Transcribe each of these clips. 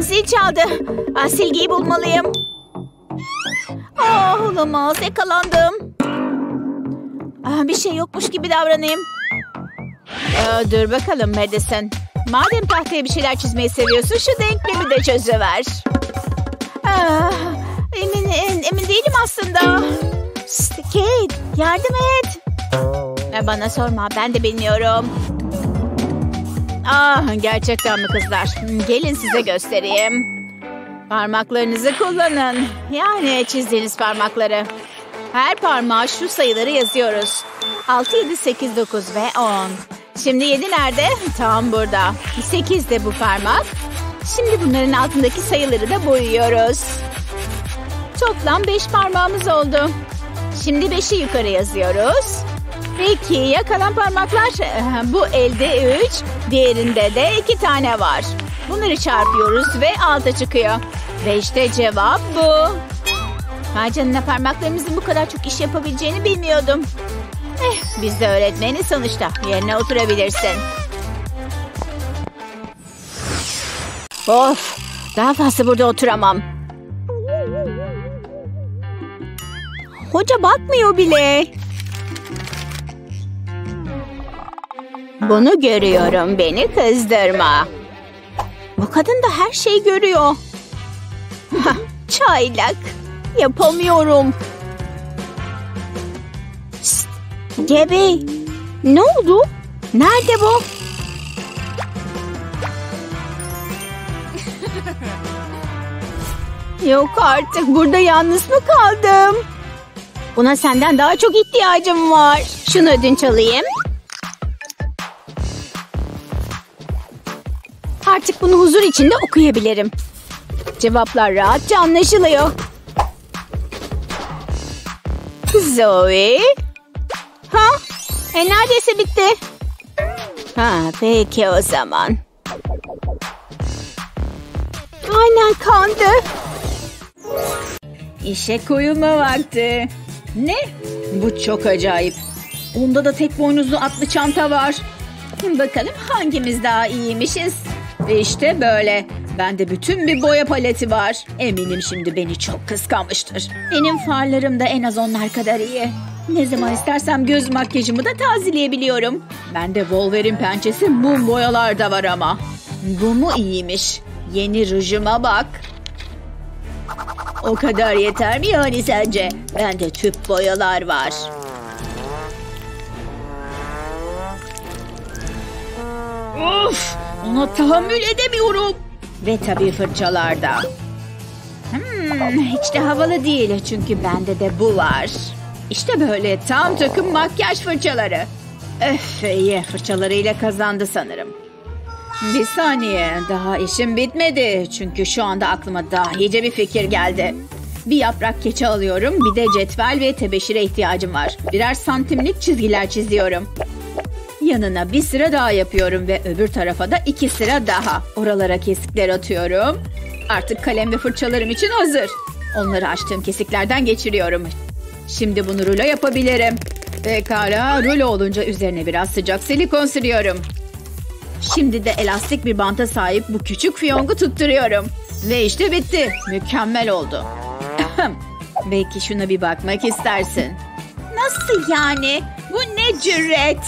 Zil çaldı. Silgiyi bulmalıyım. Olamaz, yakalandım. Bir şey yokmuş gibi davranayım. Dur bakalım Madison. Madem tahtaya bir şeyler çizmeyi seviyorsun, şu denklemi de çözüver. Emin değilim aslında. Kate, yardım et. Bana sorma, ben de bilmiyorum. Gerçekten mi kızlar? Gelin size göstereyim. Parmaklarınızı kullanın. Yani çizdiğiniz parmakları. Her parmağa şu sayıları yazıyoruz. 6, 7, 8, 9 ve 10. Şimdi 7 nerede? Tam burada. 8 de bu parmak. Şimdi bunların altındaki sayıları da boyuyoruz. Toplam 5 parmağımız oldu. Şimdi 5'i yukarı yazıyoruz. Peki kalan parmaklar, bu elde 3, diğerinde de 2 tane var. Bunları çarpıyoruz ve 6 çıkıyor. Ve işte cevap bu. Vay canına, parmaklarımızın bu kadar çok iş yapabileceğini bilmiyordum. Biz de öğretmeniz sonuçta. Yerine oturabilirsin. Of, daha fazla burada oturamam. Hoca bakmıyor bile. Bunu görüyorum, beni kızdırma. Bu kadın da her şeyi görüyor. Çaylak. Yapamıyorum. Şşt, Gabi. Ne oldu? Nerede bu? Yok artık, burada yalnız mı kaldım? Buna senden daha çok ihtiyacım var. Şunu ödünç alayım. Artık bunu huzur içinde okuyabilirim. Cevaplar rahatça anlaşılıyor. Zoe? Neredeyse bitti. Peki o zaman. Aynen kandı. İşe koyulma vakti. Ne? Bu çok acayip. Onda da tek boynuzlu atlı çanta var. Bakalım hangimiz daha iyiymişiz. Ve işte böyle. Bende bütün bir boya paleti var. Eminim şimdi beni çok kıskanmıştır. Benim farlarım da en az onlar kadar iyi. Ne zaman istersem göz makyajımı da tazeleyebiliyorum. Bende Wolverine pençesi mum boyalar da var ama. Bu mu iyiymiş? Yeni rujuma bak. O kadar yeter mi yani sence? Bende tüp boyalar var. Of! Ona tahammül edemiyorum. Ve tabii fırçalarda. Hiç de havalı değil çünkü bende de bu var. İşte böyle tam takım makyaj fırçaları. Öf, iyi fırçalarıyla kazandı sanırım. Bir saniye, daha işim bitmedi. Çünkü şu anda aklıma dahice bir fikir geldi. Bir yaprak keçe alıyorum, bir de cetvel ve tebeşire ihtiyacım var. Birer santimlik çizgiler çiziyorum. Yanına bir sıra daha yapıyorum ve öbür tarafa da 2 sıra daha. Oralara kesikler atıyorum. Artık kalem ve fırçalarım için hazır. Onları açtığım kesiklerden geçiriyorum. Şimdi bunu rulo yapabilirim. Pekala, rulo olunca üzerine biraz sıcak silikon sürüyorum. Şimdi de elastik bir banta sahip bu küçük fiyongu tutturuyorum. Ve işte bitti. Mükemmel oldu. Belki şuna bir bakmak istersin. Nasıl yani? Bu ne cüret?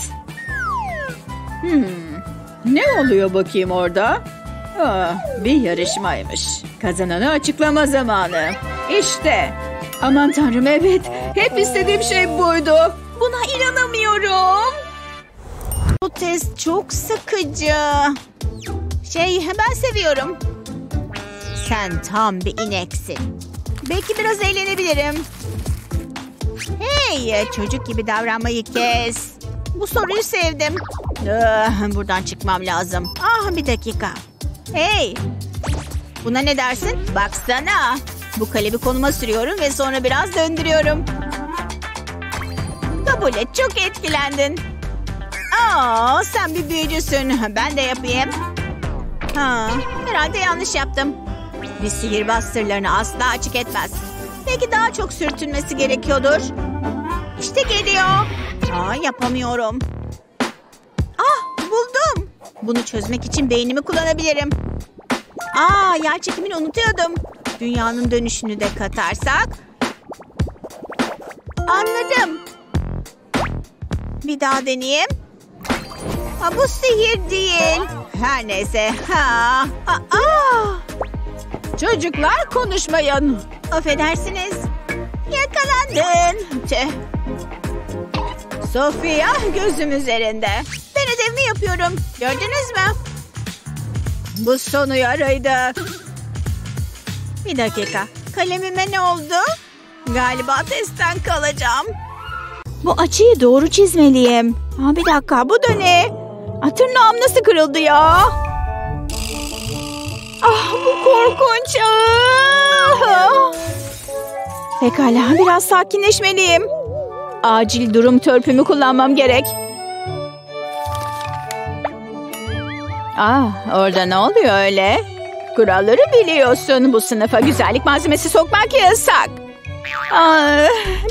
Ne oluyor bakayım orada? Bir yarışmaymış. Kazananı açıklama zamanı. İşte. Aman tanrım, evet. Hep istediğim şey buydu. Buna inanamıyorum. Bu test çok sıkıcı. Ben seviyorum. Sen tam bir ineksin. Belki biraz eğlenebilirim. Hey, çocuk gibi davranmayı kes. Bu soruyu sevdim. Buradan çıkmam lazım. Bir dakika. Hey! Buna ne dersin? Baksana. Bu kalemi koluma sürüyorum ve sonra biraz döndürüyorum. Kabul et, çok etkilendin. Sen bir büyücüsün. Ben de yapayım. Herhalde yanlış yaptım. Bir sihirbaz sırlarını asla açık etmez. Belki daha çok sürtünmesi gerekiyordur. İşte geliyor. Yapamıyorum. Buldum. Bunu çözmek için beynimi kullanabilirim. Aa, yer çekimini unutuyordum. Dünyanın dönüşünü de katarsak. Anladım. Bir daha deneyeyim. Ha, bu sihir değil. Her neyse. Ha. Aa. Çocuklar, konuşmayın. Affedersiniz. Yakalandın. Tüh. Sofia gözüm üzerinde. Ben ödevimi yapıyorum. Gördünüz mü? Bu sonu yaraydı. Bir dakika. Kalemime ne oldu? Galiba testten kalacağım. Bu açıyı doğru çizmeliyim. Aa, bir dakika, bu da ne? Aa, tırnağım nasıl kırıldı ya? Ah, bu korkunç. Ah. Pekala, biraz sakinleşmeliyim. Acil durum törpümü kullanmam gerek. Ah, orada ne oluyor öyle? Kuralları biliyorsun. Bu sınıfa güzellik malzemesi sokmak yasak. Aa,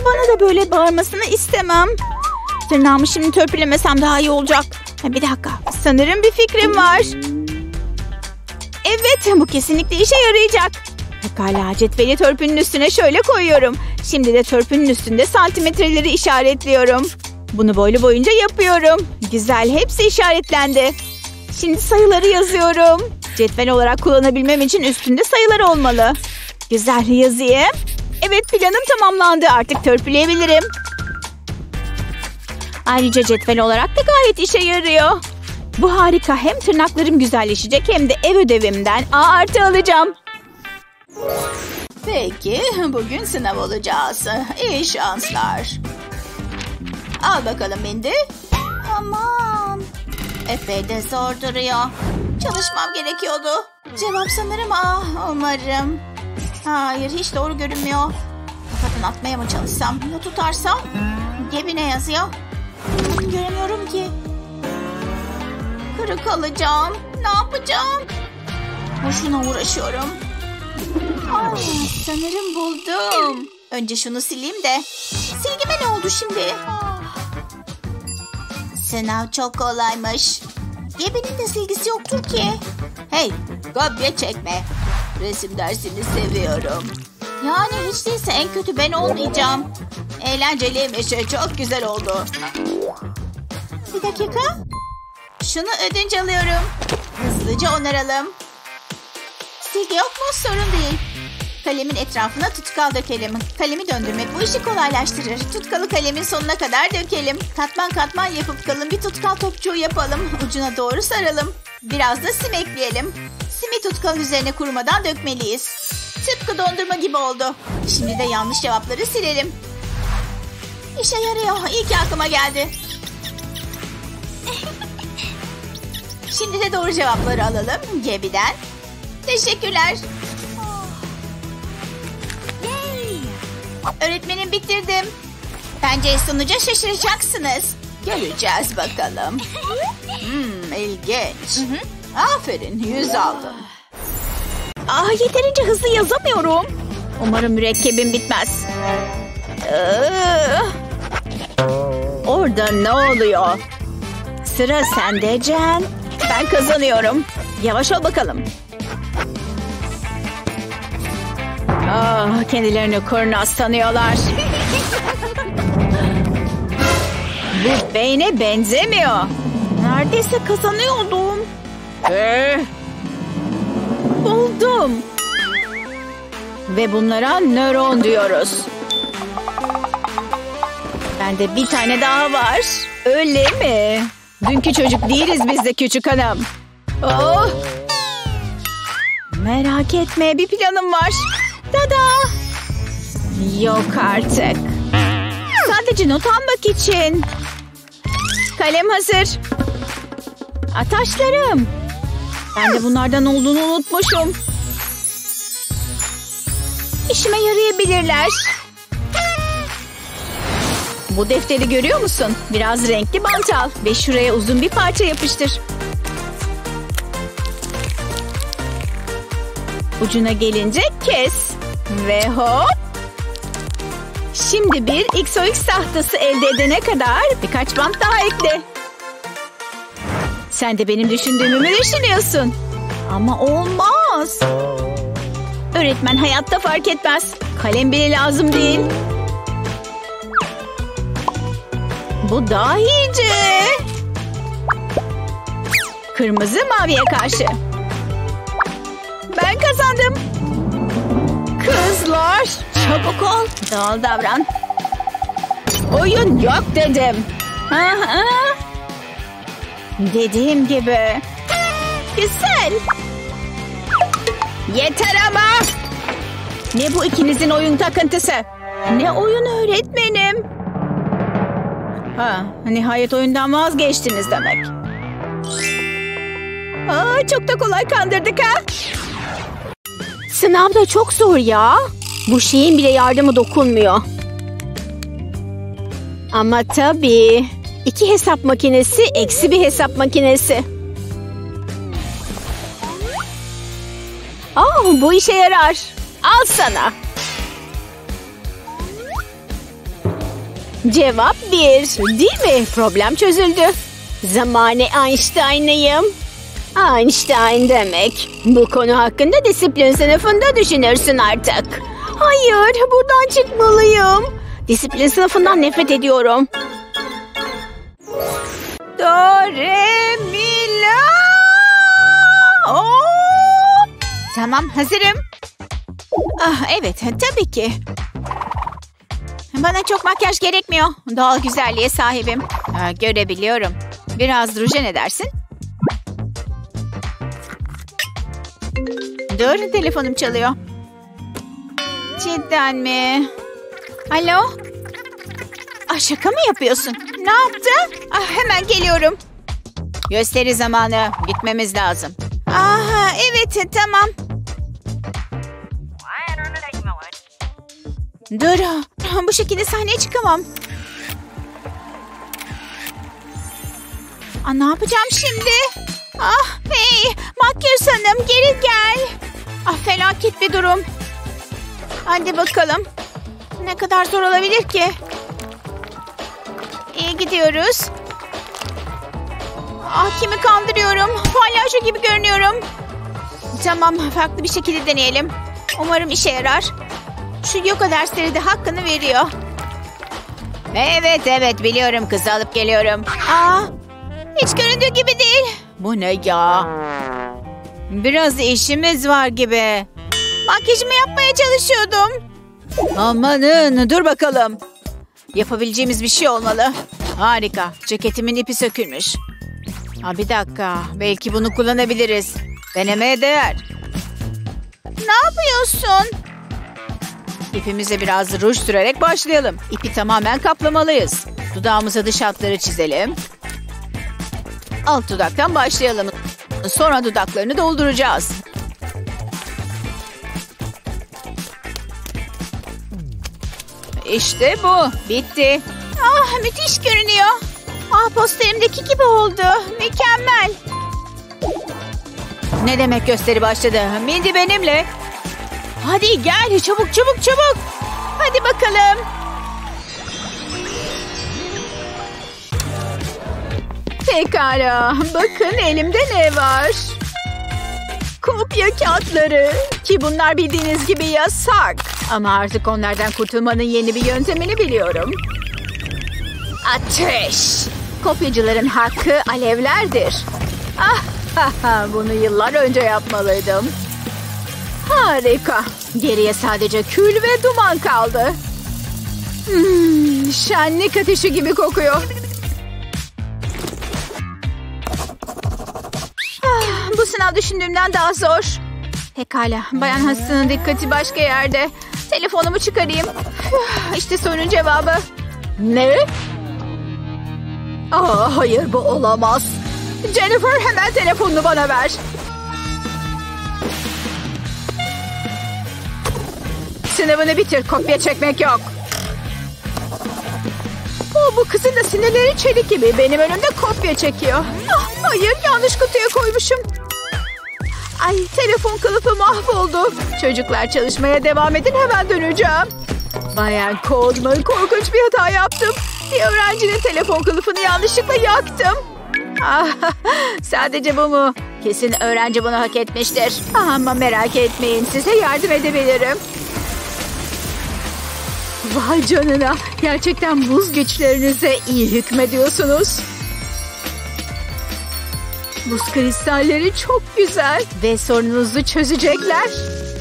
bana da böyle bağırmasını istemem. Tırnağımı şimdi törpülemesem daha iyi olacak. Bir dakika. Sanırım bir fikrim var. Evet, bu kesinlikle işe yarayacak. Pekala, cetveli törpünün üstüne şöyle koyuyorum. Şimdi de törpünün üstünde santimetreleri işaretliyorum. Bunu boylu boyunca yapıyorum. Güzel, hepsi işaretlendi. Şimdi sayıları yazıyorum. Cetvel olarak kullanabilmem için üstünde sayılar olmalı. Güzel, yazayım. Evet, planım tamamlandı. Artık törpüleyebilirim. Ayrıca cetvel olarak da gayet işe yarıyor. Bu harika. Hem tırnaklarım güzelleşecek hem de ev ödevimden A+ alacağım. Peki, bugün sınav olacağız. İyi şanslar. Al bakalım Mindy. Aman. Epey de zor duruyor. Çalışmam gerekiyordu. Cevap sanırım A. Umarım. Hayır, hiç doğru görünmüyor. Kafadan atmaya mı çalışsam? Ne tutarsam? Cebine yazıyor. Göremiyorum ki. Kırık alacağım. Ne yapacağım? Boşuna uğraşıyorum. Aa, sanırım buldum. Önce şunu sileyim de. Silgime ne oldu şimdi? Sınav çok kolaymış. Gebenin de silgisi yoktur ki. Hey, kopya çekme. Resim dersini seviyorum. Yani hiç değilse en kötü ben olmayacağım. Eğlenceliymiş, çok güzel oldu. Bir dakika. Şunu ödünç alıyorum. Hızlıca onaralım. Silgi yok mu? Sorun değil. Kalemin etrafına tutkal dökelim. Kalemi döndürmek bu işi kolaylaştırır. Tutkalı kalemin sonuna kadar dökelim. Katman katman yapıp kalın bir tutkal topçuğu yapalım. Ucuna doğru saralım. Biraz da sim ekleyelim. Simi tutkal üzerine kurumadan dökmeliyiz. Tıpkı dondurma gibi oldu. Şimdi de yanlış cevapları silelim. İşe yarıyor. İyi ki aklıma geldi. Şimdi de doğru cevapları alalım. Gebiden. Teşekkürler. Öğretmenim, bitirdim. Bence sonuca şaşıracaksınız. Göreceğiz bakalım. İlginç. Aferin, 100 aldım. Ah, yeterince hızlı yazamıyorum. Umarım mürekkebim bitmez. Orada ne oluyor? Sıra sende Can. Ben kazanıyorum. Yavaş ol bakalım. Ah, kendilerini kurnaz sanıyorlar. Bu beyne benzemiyor. Neredeyse kazanıyordum. Buldum. Ve bunlara nöron diyoruz. Bende bir tane daha var. Öyle mi? Dünkü çocuk değiliz biz de küçük hanım. Oh. Merak etme, bir planım var. Tada! Yok artık. Sadece not almak için. Kalem hazır. Ataşlarım. Ben de bunlardan olduğunu unutmuşum. İşime yarayabilirler. Bu defteri görüyor musun? Biraz renkli bant al ve şuraya uzun bir parça yapıştır. Ucuna gelince kes. Ve hop. Şimdi bir XOX tahtası elde edene kadar birkaç bant daha ekle. Sen de benim düşündüğümü düşünüyorsun. Ama olmaz. olmaz. Öğretmen hayatta fark etmez. Kalem bile lazım değil. Bu daha iyice. Kırmızı maviye karşı. Ben kazandım. Kızlar çabuk ol. Doğal davran. Oyun yok dedim. Aha. Dediğim gibi. Güzel. Yeter ama. Ne bu ikinizin oyun takıntısı? Ne oyun öğretmenim? Ha, nihayet oyundan vazgeçtiniz demek. Aa, çok da kolay kandırdık ha. Sınavda çok zor ya. Bu şeyin bile yardımı dokunmuyor. Ama tabii. 2 hesap makinesi eksi bir hesap makinesi. Aa, bu işe yarar. Al sana. Cevap 1. Değil mi? Problem çözüldü. Zamane Einstein'ıyım. Einstein demek. Bu konu hakkında disiplin sınıfında düşünürsün artık. Hayır, buradan çıkmalıyım. Disiplin sınıfından nefret ediyorum. Do, re, mi, la. Tamam, hazırım. Ah, evet, tabii ki. Bana çok makyaj gerekmiyor. Doğal güzelliğe sahibim. Ha, görebiliyorum. Biraz ruj ne dersin? Dur, telefonum çalıyor. Cidden mi? Alo? Ah, şaka mı yapıyorsun? Ne yaptı? Ah, hemen geliyorum. Gösteri zamanı. Gitmemiz lazım. Aha, evet, tamam. Dur, bu şekilde sahneye çıkamam. Aa, ne yapacağım şimdi? Ah, hey, makyöz hanım geri gel. Ah, felaket bir durum. Hadi bakalım. Ne kadar zor olabilir ki? İyi gidiyoruz. Ah, kimi kandırıyorum? Palyaço gibi görünüyorum. Tamam, farklı bir şekilde deneyelim. Umarım işe yarar. Şu yoga dersleri de hakkını veriyor. Evet, biliyorum, kızı alıp geliyorum. Aa, hiç göründüğü gibi değil. Bu ne ya? Biraz işimiz var gibi. Makyajımı yapmaya çalışıyordum. Amanın, dur bakalım. Yapabileceğimiz bir şey olmalı. Harika, ceketimin ipi sökülmüş. Aa, bir dakika, belki bunu kullanabiliriz. Denemeye değer. Ne yapıyorsun? İpimize biraz ruj sürerek başlayalım. İpi tamamen kaplamalıyız. Dudağımıza dış hatları çizelim. Alt dudaktan başlayalım. Sonra dudaklarını dolduracağız. İşte bu. Bitti. Ah, müthiş görünüyor. Ah, posterimdeki gibi oldu. Mükemmel. Ne demek gösteri başladı? Mindy benimle. Hadi gel, çabuk. Hadi bakalım. Pekala, bakın elimde ne var. Kopya kağıtları. Ki bunlar bildiğiniz gibi yasak. Ama artık onlardan kurtulmanın yeni bir yöntemini biliyorum. Ateş. Kopyacıların hakkı alevlerdir. Ah, bunu yıllar önce yapmalıydım. Harika. Geriye sadece kül ve duman kaldı. Şenlik ateşi gibi kokuyor. Ah, bu sınav düşündüğümden daha zor. Pekala. Bayan Hasan'ın dikkati başka yerde. Telefonumu çıkarayım. İşte sorunun cevabı. Ne? Aa, hayır, bu olamaz. Jennifer, hemen telefonunu bana ver. Sınavını bitir. Kopya çekmek yok. Oh, bu kızın da sinirleri çelik gibi. Benim önümde kopya çekiyor. Ah, hayır, yanlış kutuya koymuşum. Ay, telefon kılıfı mahvoldu. Çocuklar, çalışmaya devam edin. Hemen döneceğim. Bayan Coleman, korkunç bir hata yaptım. Bir öğrencinin telefon kılıfını yanlışlıkla yaktım. Sadece bu mu? Kesin öğrenci bunu hak etmiştir. Ama merak etmeyin, size yardım edebilirim. Vay canına, gerçekten buz güçlerinize iyi hükmediyorsunuz. Buz kristalleri çok güzel ve sorununuzu çözecekler.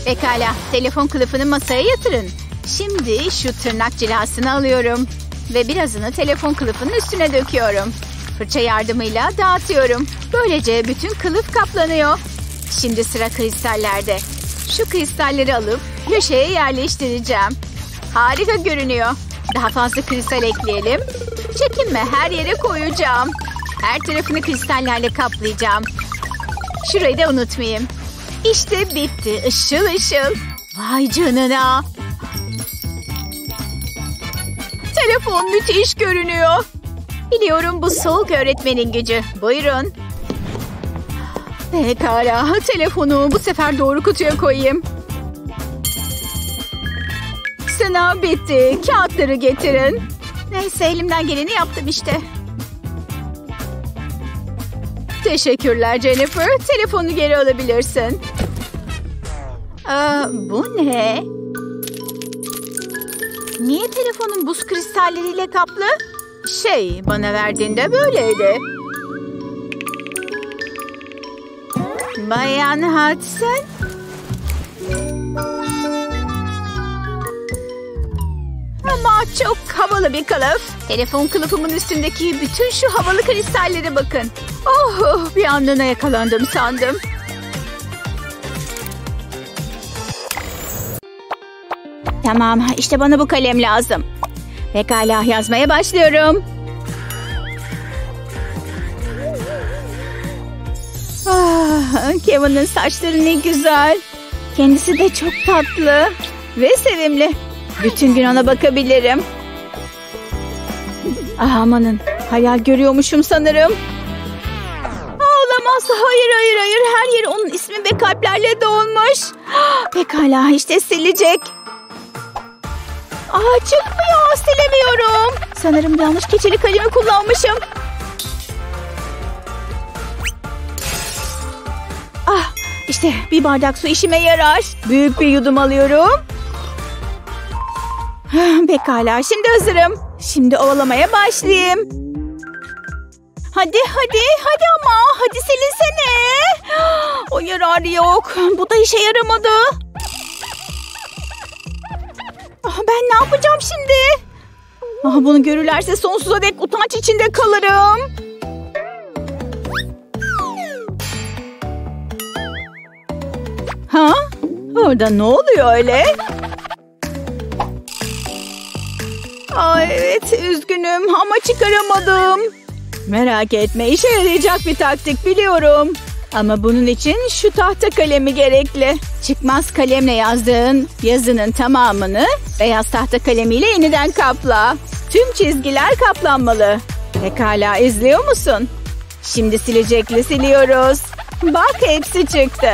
Pekala, telefon kılıfını masaya yatırın. Şimdi şu tırnak cilasını alıyorum ve birazını telefon kılıfının üstüne döküyorum. Fırça yardımıyla dağıtıyorum. Böylece bütün kılıf kaplanıyor. Şimdi sıra kristallerde. Şu kristalleri alıp köşeye yerleştireceğim. Harika görünüyor. Daha fazla kristal ekleyelim. Çekinme, her yere koyacağım. Her tarafını kristallerle kaplayacağım. Şurayı da unutmayayım. İşte bitti. Işıl ışıl. Vay canına. Telefon müthiş görünüyor. Biliyorum, bu soğuk öğretmenin gücü. Buyurun. Pekala. Telefonu bu sefer doğru kutuya koyayım. Sınav bitti. Kağıtları getirin. Neyse, elimden geleni yaptım işte. Teşekkürler Jennifer. Telefonu geri alabilirsin. Bu ne? Niye telefonun buz kristalleriyle kaplı? Şey, bana verdiğinde böyleydi. Bayan Hudson. Ama çok havalı bir kılıf. Telefon kılıfımın üstündeki bütün şu havalı kristallere bakın. Oh, bir anlığına yakalandım sandım. Tamam, işte bana bu kalem lazım. Pekala, yazmaya başlıyorum. Ah, Kevin'in saçları ne güzel. Kendisi de çok tatlı ve sevimli. Bütün gün ona bakabilirim. Ah, amanın, hayal görüyormuşum sanırım. Olamaz, hayır. Her yeri onun ismi ve kalplerle dolmuş. Pekala, işte silecek. Aa, çıkmıyor, silemiyorum. Sanırım yanlış keçeli kalemi kullanmışım. Ah, işte bir bardak su işime yarar. Büyük bir yudum alıyorum. Pekala, şimdi hazırım. Şimdi ovalamaya başlayayım. Hadi ama. Hadi silinsene. O yarar yok. Bu da işe yaramadı. Ben ne yapacağım şimdi? Bunu görürlerse sonsuza dek utanç içinde kalırım. Ha? Orada ne oluyor öyle? Aa, evet, üzgünüm ama çıkaramadım. Merak etme, işe yarayacak bir taktik biliyorum. Ama bunun için şu tahta kalemi gerekli. Çıkmaz kalemle yazdığın yazının tamamını beyaz tahta kalemiyle yeniden kapla. Tüm çizgiler kaplanmalı. Pekala, izliyor musun? Şimdi silecekle siliyoruz. Bak, hepsi çıktı.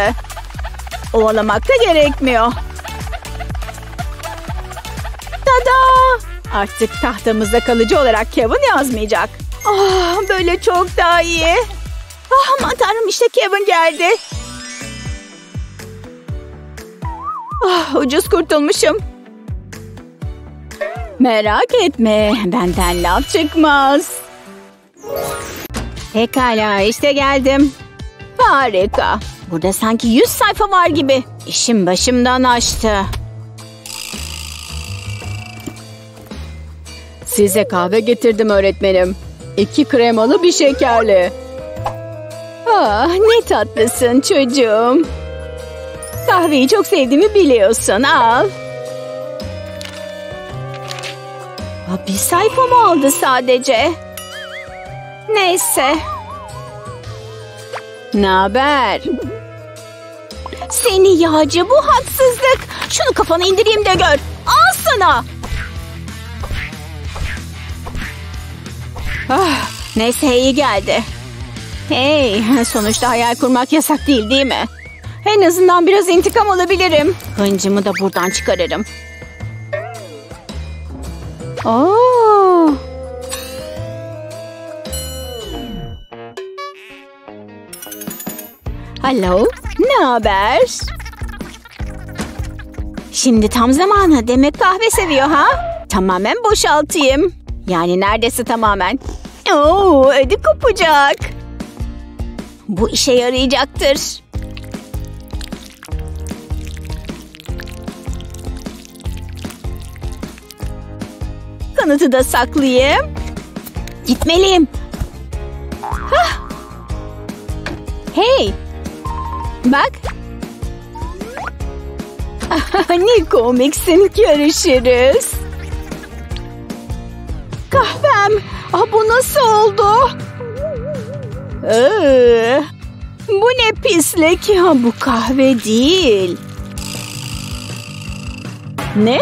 Ovalamak da gerekmiyor. Tada! Artık tahtamızda kalıcı olarak Kevin yazmayacak. Oh, böyle çok daha iyi. Oh, aman tanrım, işte Kevin geldi. Oh, ucuz kurtulmuşum. Merak etme, benden laf çıkmaz. Pekala, işte geldim. Harika. Burada sanki 100 sayfa var gibi. İşim başımdan aştı. Size kahve getirdim öğretmenim. 2 kremalı bir şekerli. Ah, ne tatlısın çocuğum. Kahveyi çok sevdiğimi biliyorsun. Al. Bir sayfa mı aldı sadece? Neyse. Naber? Seni yağcı, bu haksızlık. Şunu kafana indireyim de gör. Al sana. Ah, neyse, iyi geldi. Hey, sonuçta hayal kurmak yasak değil, değil mi? En azından biraz intikam alabilirim. Hıncımı da buradan çıkarırım. Oo. Alo, ne haber? Şimdi tam zamanı. Demek kahve seviyor ha? Tamamen boşaltayım. Yani neredeyse tamamen. Oo, ödü kopacak. Bu işe yarayacaktır. Kanıtı da saklayayım. Gitmeliyim. Hah. Hey. Bak. Ne komiksin, görüşürüz. Kahvem. Ah, bu nasıl oldu? Bu ne pislik ya, bu kahve değil. Ne?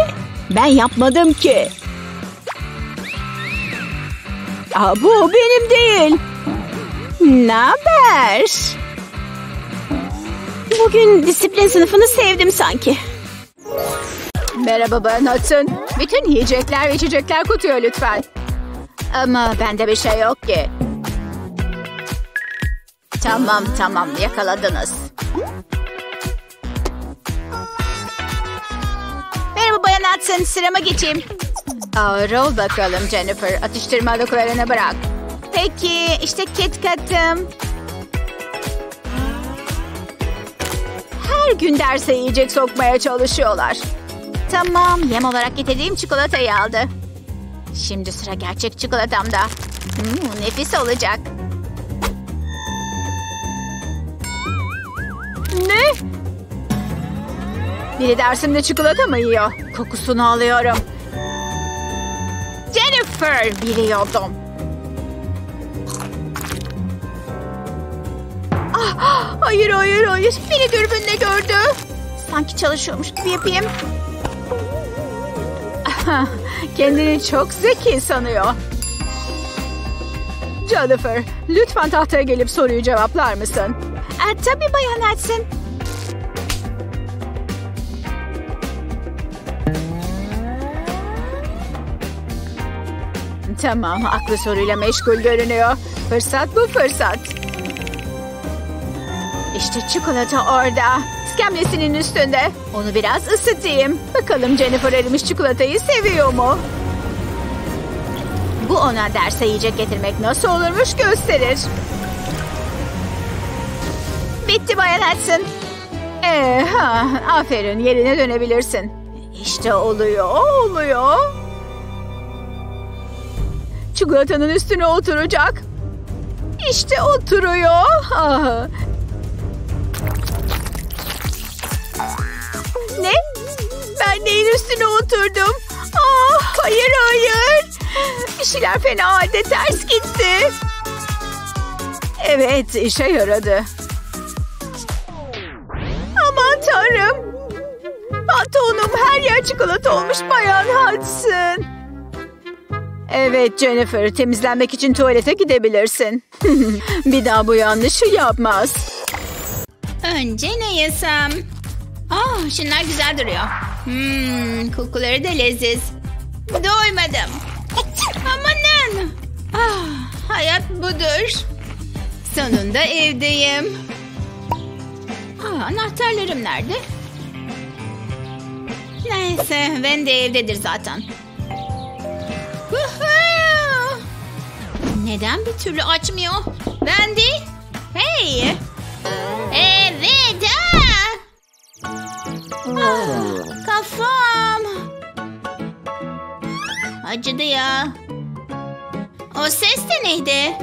Ben yapmadım ki. Aa, bu benim değil. Ne haber? Bugün disiplin sınıfını sevdim sanki. Merhaba ben Hudson. Bütün yiyecekler ve içecekler kutuya lütfen. Ama bende bir şey yok ki. Tamam, yakaladınız. Merhaba bayan Hudson, sırama geçeyim. Ağır ol bakalım Jennifer, atıştırmalıklarını bırak. Peki, işte KitKat'ım. Her gün derse yiyecek sokmaya çalışıyorlar. Tamam, yem olarak getirdiğim çikolatayı aldı. Şimdi sıra gerçek çikolatamda. Nefis olacak. Ne? Biri dersimde çikolata mı yiyor? Kokusunu alıyorum. Jennifer, biliyordum. Ah, hayır. Beni dürbünle gördü. Sanki çalışıyormuş gibi yapayım. Kendini çok zeki sanıyor. Jennifer, lütfen tahtaya gelip soruyu cevaplar mısın? Tabii bayan Hudson. Tamam, aklı soruyla meşgul görünüyor. Fırsat bu fırsat. İşte çikolata orada. İskemlesinin üstünde. Onu biraz ısıtayım. Bakalım Jennifer erimiş çikolatayı seviyor mu? Bu ona derse yiyecek getirmek nasıl olurmuş gösterir. Bitti bayan Hudson. Aferin, yerine dönebilirsin. İşte oluyor. Çikolatanın üstüne oturacak. İşte oturuyor. Ah. Ne? Ben neyin üstüne oturdum? Ah, hayır. Bir şeyler fena halde ters gitti. Evet, işe yaradı. Aman tanrım. Patronum, her yer çikolata olmuş bayan Hudson. Evet Jennifer, temizlenmek için tuvalete gidebilirsin. Bir daha bu yanlışı yapmaz. Önce ne yesem? Ah, şunlar güzel duruyor. Kokuları da leziz. Doymadım. Amanın. Ah, hayat budur. Sonunda evdeyim. Ah, anahtarlarım nerede? Neyse, ben de evdedir zaten. Neden bir türlü açmıyor? Ben değil. Hey. Evet. Kafam. Acıdı ya. O ses de neydi?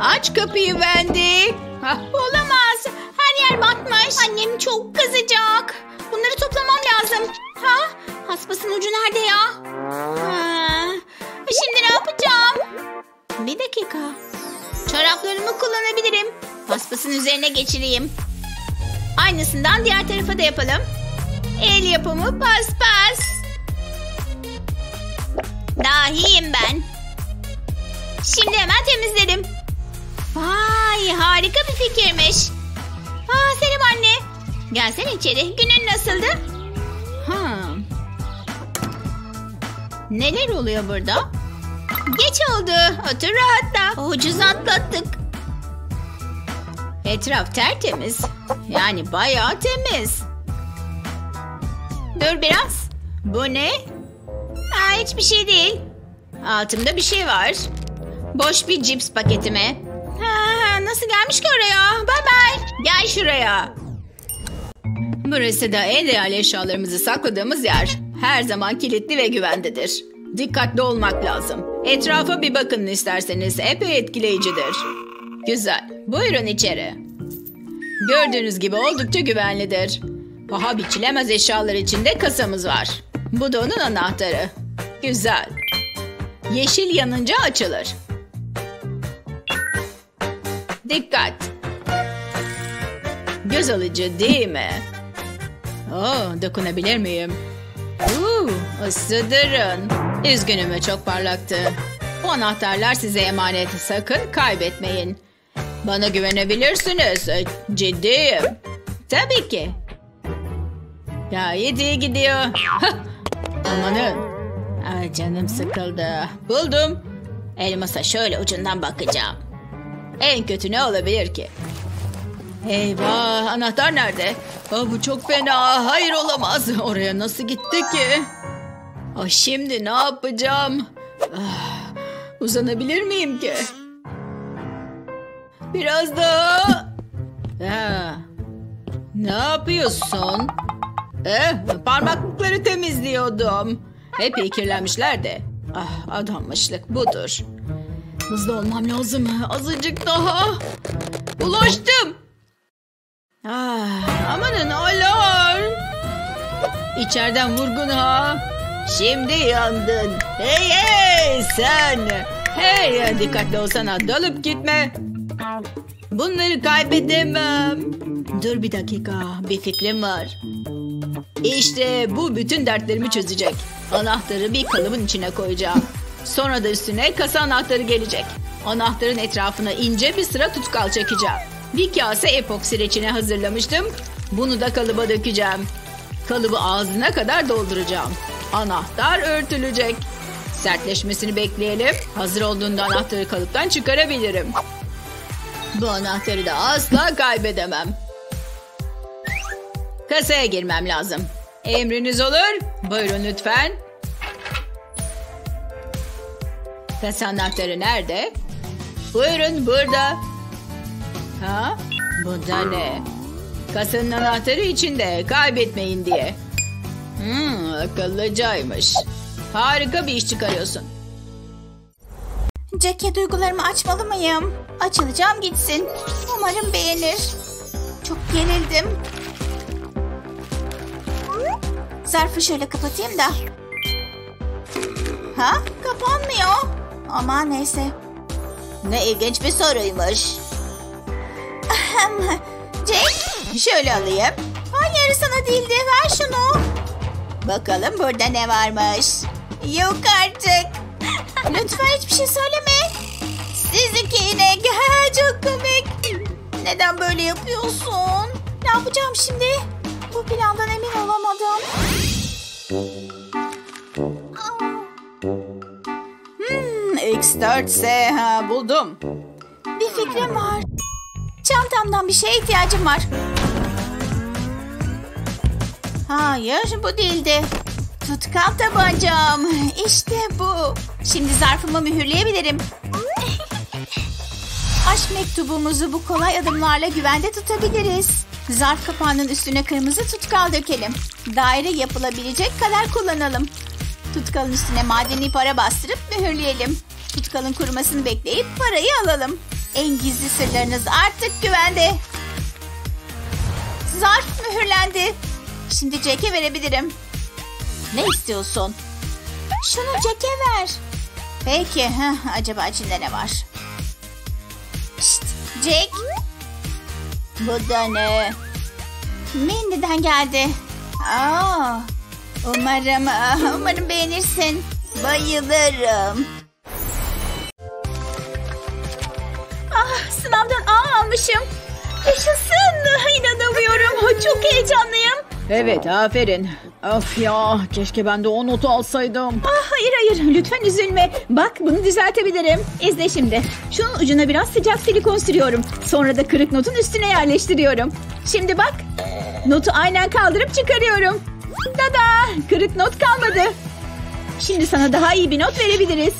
Aç kapıyı Wendy. Olamaz. Her yer batmış. Annem çok kızacak. Bunları toplamam lazım. Haspasın ucu nerede ya? Şimdi ne yapacağım? Bir dakika. Çoraplarımı kullanabilirim. Paspasın üzerine geçireyim. Aynısından diğer tarafa da yapalım. El yapımı paspas. Dahiyim ben. Şimdi hemen temizlerim. Vay, harika bir fikirmiş. Selam anne. Gelsene içeri. Günün nasıldı? Neler oluyor burada? Geç oldu. Otur rahatla. Ucuz atlattık. Etraf tertemiz. Yani bayağı temiz. Dur biraz. Bu ne? Aa, hiçbir şey değil. Altımda bir şey var. Boş bir cips paketi mi? Ha, nasıl gelmiş ki oraya? Bye bye. Gel şuraya. Burası da en değerli eşyalarımızı sakladığımız yer. Her zaman kilitli ve güvendedir. Dikkatli olmak lazım. Etrafa bir bakın isterseniz. Epey etkileyicidir. Güzel. Buyurun içeri. Gördüğünüz gibi oldukça güvenlidir. Paha biçilemez eşyalar içinde kasamız var. Bu da onun anahtarı. Güzel. Yeşil yanınca açılır. Dikkat. Göz alıcı değil mi? Oo, dokunabilir miyim? Isıdırın. Üzgünüm, çok parlaktı. Bu anahtarlar size emanet. Sakın kaybetmeyin. Bana güvenebilirsiniz. Ciddiyim. Tabii ki. Gayet iyi gidiyor. Amanın. Ay, canım sıkıldı. Buldum. Elmasa şöyle ucundan bakacağım. En kötü ne olabilir ki? Eyvah, anahtar nerede? Aa, bu çok fena. Hayır, olamaz. Oraya nasıl gitti ki? Aa, şimdi ne yapacağım? Ah, uzanabilir miyim ki? Biraz daha. Ha. Ne yapıyorsun? Parmaklıkları temizliyordum. Epey kirlenmişler de. Ah, adammışlık budur. Hızlı olmam lazım. Azıcık daha. Ulaştım. Ah, amanın alarm. İçeriden vurgun ha. Şimdi yandın. Hey hey sen. Hey, dikkatli olsana, dalıp gitme. Bunları kaybedemem. Dur bir dakika, bir fikrim var. İşte bu bütün dertlerimi çözecek. Anahtarı bir kalıbın içine koyacağım. Sonra da üstüne kasa anahtarı gelecek. Anahtarın etrafına ince bir sıra tutkal çekeceğim. Bir kase epoksi reçine hazırlamıştım. Bunu da kalıba dökeceğim. Kalıbı ağzına kadar dolduracağım. Anahtar örtülecek. Sertleşmesini bekleyelim. Hazır olduğunda anahtarı kalıptan çıkarabilirim. Bu anahtarı da asla kaybedemem. Kasaya girmem lazım. Emriniz olur. Buyurun lütfen. Kasa anahtarı nerede? Buyurun, burada. Ha? Bu da ne? Kasanın anahtarı içinde. Kaybetmeyin diye. Akıllıcaymış. Harika bir iş çıkarıyorsun. Jackie, duygularımı açmalı mıyım? Açılacağım gitsin. Umarım beğenir. Çok gerildim. Zarfı şöyle kapatayım da. Ha? Kapanmıyor. Aman neyse. Ne ilginç bir soruymuş. Jake, şöyle alayım. Hayır, sana değildi. Ver şunu. Bakalım burada ne varmış. Yok artık. Lütfen hiçbir şey söyleme. Sizinki inek. Çok komik. Neden böyle yapıyorsun? Ne yapacağım şimdi? Bu plandan emin olamadım. X4S. Ha, buldum. Bir fikrim var. Çantamdan bir şeye ihtiyacım var. Hayır, bu değildi. Tutkal tabancam. İşte bu. Şimdi zarfımı mühürleyebilirim. Aşk mektubumuzu bu kolay adımlarla güvende tutabiliriz. Zarf kapağının üstüne kırmızı tutkal dökelim. Daire yapılabilecek kadar kullanalım. Tutkalın üstüne madeni para bastırıp mühürleyelim. Tutkalın kurumasını bekleyip parayı alalım. En gizli sırlarınız artık güvende. Zarf mühürlendi. Şimdi Jack'e verebilirim. Ne istiyorsun? Şunu Jack'e ver. Peki. Acaba içinde ne var? Şşt, Jack. Bu da ne? Mindy'den geldi. Aa, umarım beğenirsin. Bayılırım. Ah, sınavdan A almışım. Yaşasın. İnanamıyorum. Çok heyecanlıyım. Evet, aferin. Of ya, keşke ben de o notu alsaydım. Ah, hayır, lütfen üzülme. Bak, bunu düzeltebilirim. İzle şimdi. Şunun ucuna biraz sıcak silikon sürüyorum. Sonra da kırık notun üstüne yerleştiriyorum. Şimdi bak, notu aynen kaldırıp çıkarıyorum. Tada, kırık not kalmadı. Şimdi sana daha iyi bir not verebiliriz.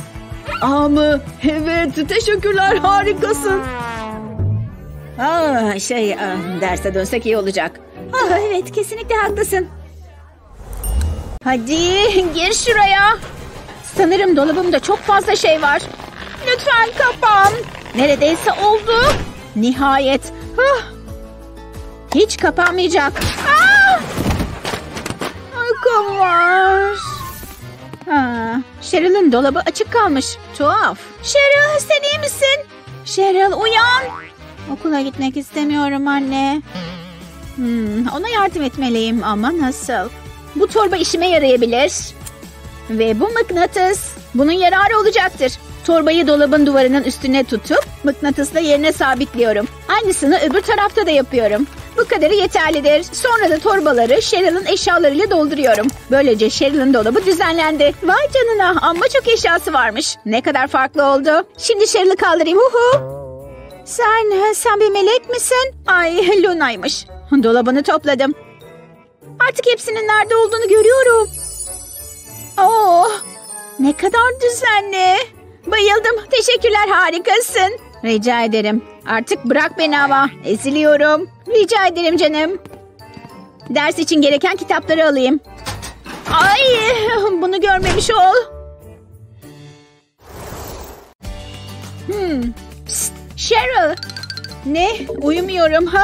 Aa mı? Evet, teşekkürler, harikasın. Aa, derse dönsek iyi olacak. Aa, evet, kesinlikle haklısın. Hadi gir şuraya. Sanırım dolabımda çok fazla şey var. Lütfen kapan. Neredeyse oldu. Nihayet. Hiç kapanmayacak. Uykum var. Cheryl'ın dolabı açık kalmış. Tuhaf. Cheryl, sen iyi misin? Cheryl, uyan. Okula gitmek istemiyorum anne. Ona yardım etmeliyim ama nasıl? Bu torba işime yarayabilir. Ve bu mıknatıs. Bunun yararı olacaktır. Torbayı dolabın duvarının üstüne tutup mıknatısla yerine sabitliyorum. Aynısını öbür tarafta da yapıyorum. Bu kadarı yeterlidir. Sonra da torbaları Cheryl'ın eşyalarıyla dolduruyorum. Böylece Cheryl'ın dolabı düzenlendi. Vay canına, amma çok eşyası varmış. Ne kadar farklı oldu. Şimdi Cheryl'ı kaldırayım. Sen bir melek misin? Ay, Luna'ymış. Dolabını topladım. Artık hepsinin nerede olduğunu görüyorum. Oh, ne kadar düzenli. Bayıldım. Teşekkürler, harikasın. Rica ederim. Artık bırak beni ama. Eziliyorum. Rica ederim canım. Ders için gereken kitapları alayım. Ay, bunu görmemiş ol. Psst, Cheryl. Ne? Uyumuyorum ha?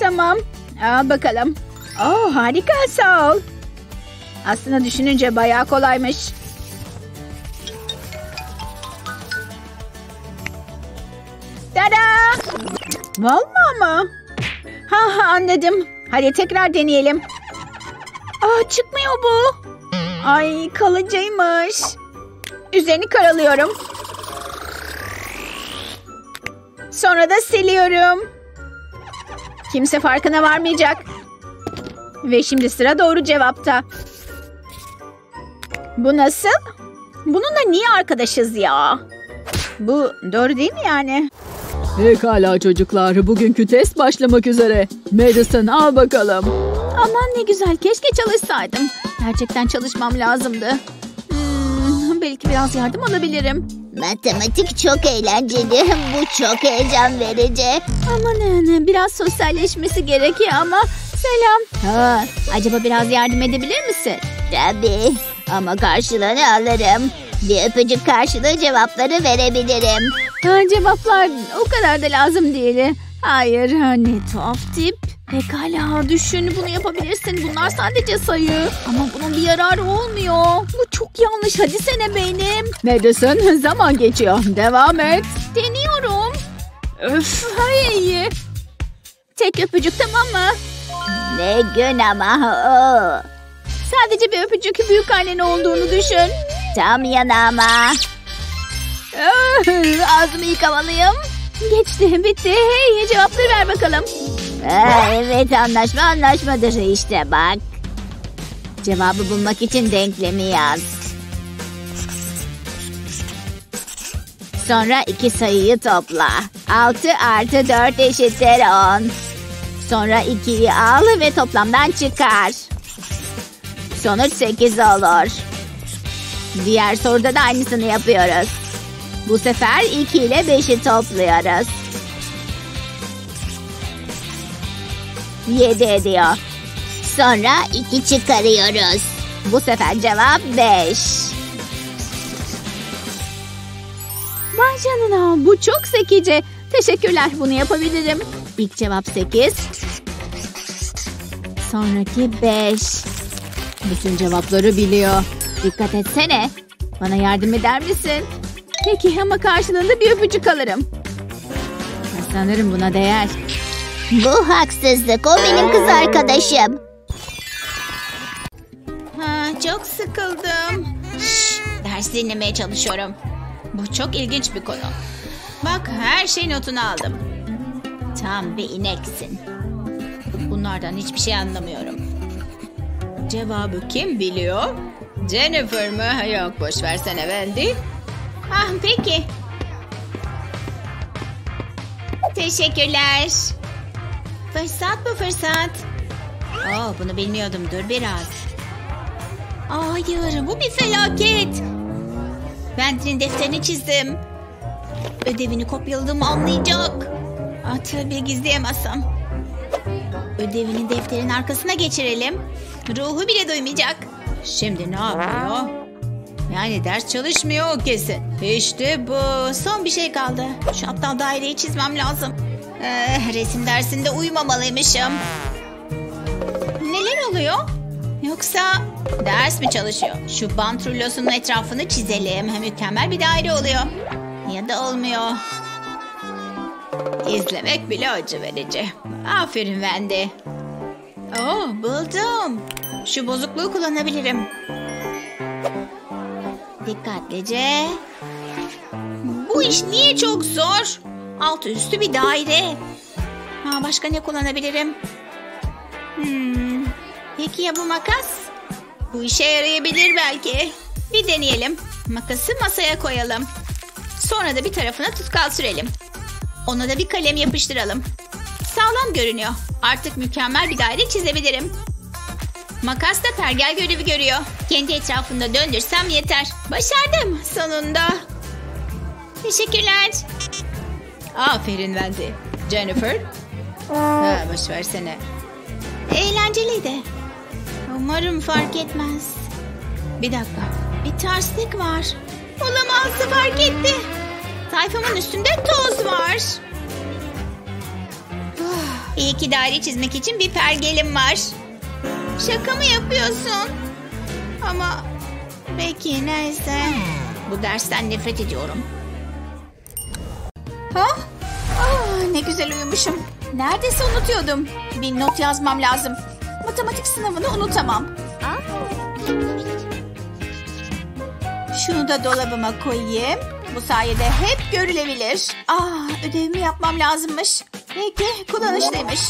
Tamam. Al bakalım. Oh, harika, sağ ol. Aslında düşününce bayağı kolaymış. Tada! Vallahi mı? Ha, anladım. Hadi tekrar deneyelim. Aa, çıkmıyor bu. Ay, kalıcıymış. Üzerini karalıyorum. Sonra da siliyorum. Kimse farkına varmayacak. Ve şimdi sıra doğru cevapta. Bu nasıl? Bununla niye arkadaşız ya? Bu doğru değil mi yani? Pekala çocuklar, bugünkü test başlamak üzere. Madison, al bakalım. Aman ne güzel, keşke çalışsaydım. Gerçekten çalışmam lazımdı. Belki biraz yardım alabilirim. Matematik çok eğlenceli. Bu çok heyecan verici. Aman, biraz sosyalleşmesi gerekiyor ama. Selam. Acaba biraz yardım edebilir misin? Tabii. Ama karşılığını alırım. Bir öpücük karşılığı cevapları verebilirim. Cevaplar o kadar da lazım değil. Hayır, ne tuhaf tip. Pekala, düşün, bunu yapabilirsin. Bunlar sadece sayı. Ama bunun bir yararı olmuyor. Bu çok yanlış. Hadi sene benim. Madison, zaman geçiyor. Devam et. Deniyorum. Öf, hayır. Tek öpücük, tamam mı? Ne gün ama. Sadece bir öpücük, büyük annenin olduğunu düşün. Tam yanağıma. Ağzımı yıkamalıyım. Geçti, bitti. Hey, cevapları ver bakalım. Evet, anlaşma anlaşmadır. İşte bak. Cevabı bulmak için denklemi yaz. Sonra iki sayıyı topla. 6 + 4 = 10. Sonra 2'yi al ve toplamdan çıkar. Sonuç 8 olur. Diğer soruda da aynısını yapıyoruz. Bu sefer 2 ile 5'i topluyoruz. 7 ediyor. Sonra 2 çıkarıyoruz. Bu sefer cevap 5. Vay canına, bu çok zekice. Teşekkürler, bunu yapabilirim. İlk cevap 8. Sonraki 5. Bütün cevapları biliyor. Dikkat etsene. Bana yardım eder misin? Peki, ama karşılığında bir öpücük alırım. Sanırım buna değer. Bu haksızlık. O benim kız arkadaşım. Çok sıkıldım. Ders dinlemeye çalışıyorum. Bu çok ilginç bir konu. Bak, her şeyin notunu aldım. Tam bir ineksin. Bunlardan hiçbir şey anlamıyorum. Cevabı kim biliyor? Jennifer mı? Yok, boş versene Wendy. Ah peki. Teşekkürler. Fırsat bu fırsat. Oh, bunu bilmiyordum. Dur biraz. Hayır, bu bir felaket. Wendy'nin defterini çizdim. Ödevini kopyaladım, anlayacak. Ah, tabii gizleyemezsem. Ödevini defterin arkasına geçirelim. Ruhu bile duymayacak. Şimdi ne yapıyor? Yani ders çalışmıyor o kesin. İşte bu. Son bir şey kaldı. Şu aptal daireyi çizmem lazım. Resim dersinde uyumamalıymışım. Neler oluyor? Yoksa ders mi çalışıyor? Şu bant rulosunun etrafını çizelim. Mükemmel bir daire oluyor. Ya da olmuyor. İzlemek bile acı verici. Aferin Wendy. Oh, buldum. Şu bozukluğu kullanabilirim. Dikkatlice. Bu iş niye çok zor? Alt üstü bir daire. Ha, başka ne kullanabilirim? Peki ya bu makas? Bu işe yarayabilir belki. Bir deneyelim. Makası masaya koyalım. Sonra da bir tarafına tutkal sürelim. Ona da bir kalem yapıştıralım. Sağlam görünüyor. Artık mükemmel bir daire çizebilirim. Makas da pergel görevi görüyor. Kendi etrafında döndürsem yeter. Başardım sonunda. Teşekkürler. Aferin Wendy. Jennifer. Ha, boş versene. Eğlenceliydi. Umarım fark etmez. Bir dakika. Bir terslik var. Olamaz, fark etti. Sayfamın üstünde toz var. İyi ki daire çizmek için bir pergelim var. Şaka mı yapıyorsun? Ama peki neyse. Bu dersten nefret ediyorum. Ha? Aa, ne güzel uyumuşum. Neredeyse unutuyordum. Bir not yazmam lazım. Matematik sınavını unutamam. Şunu da dolabıma koyayım. Bu sayede hep görülebilir. Aa, ödevimi yapmam lazımmış. Peki, kullanışlıymış.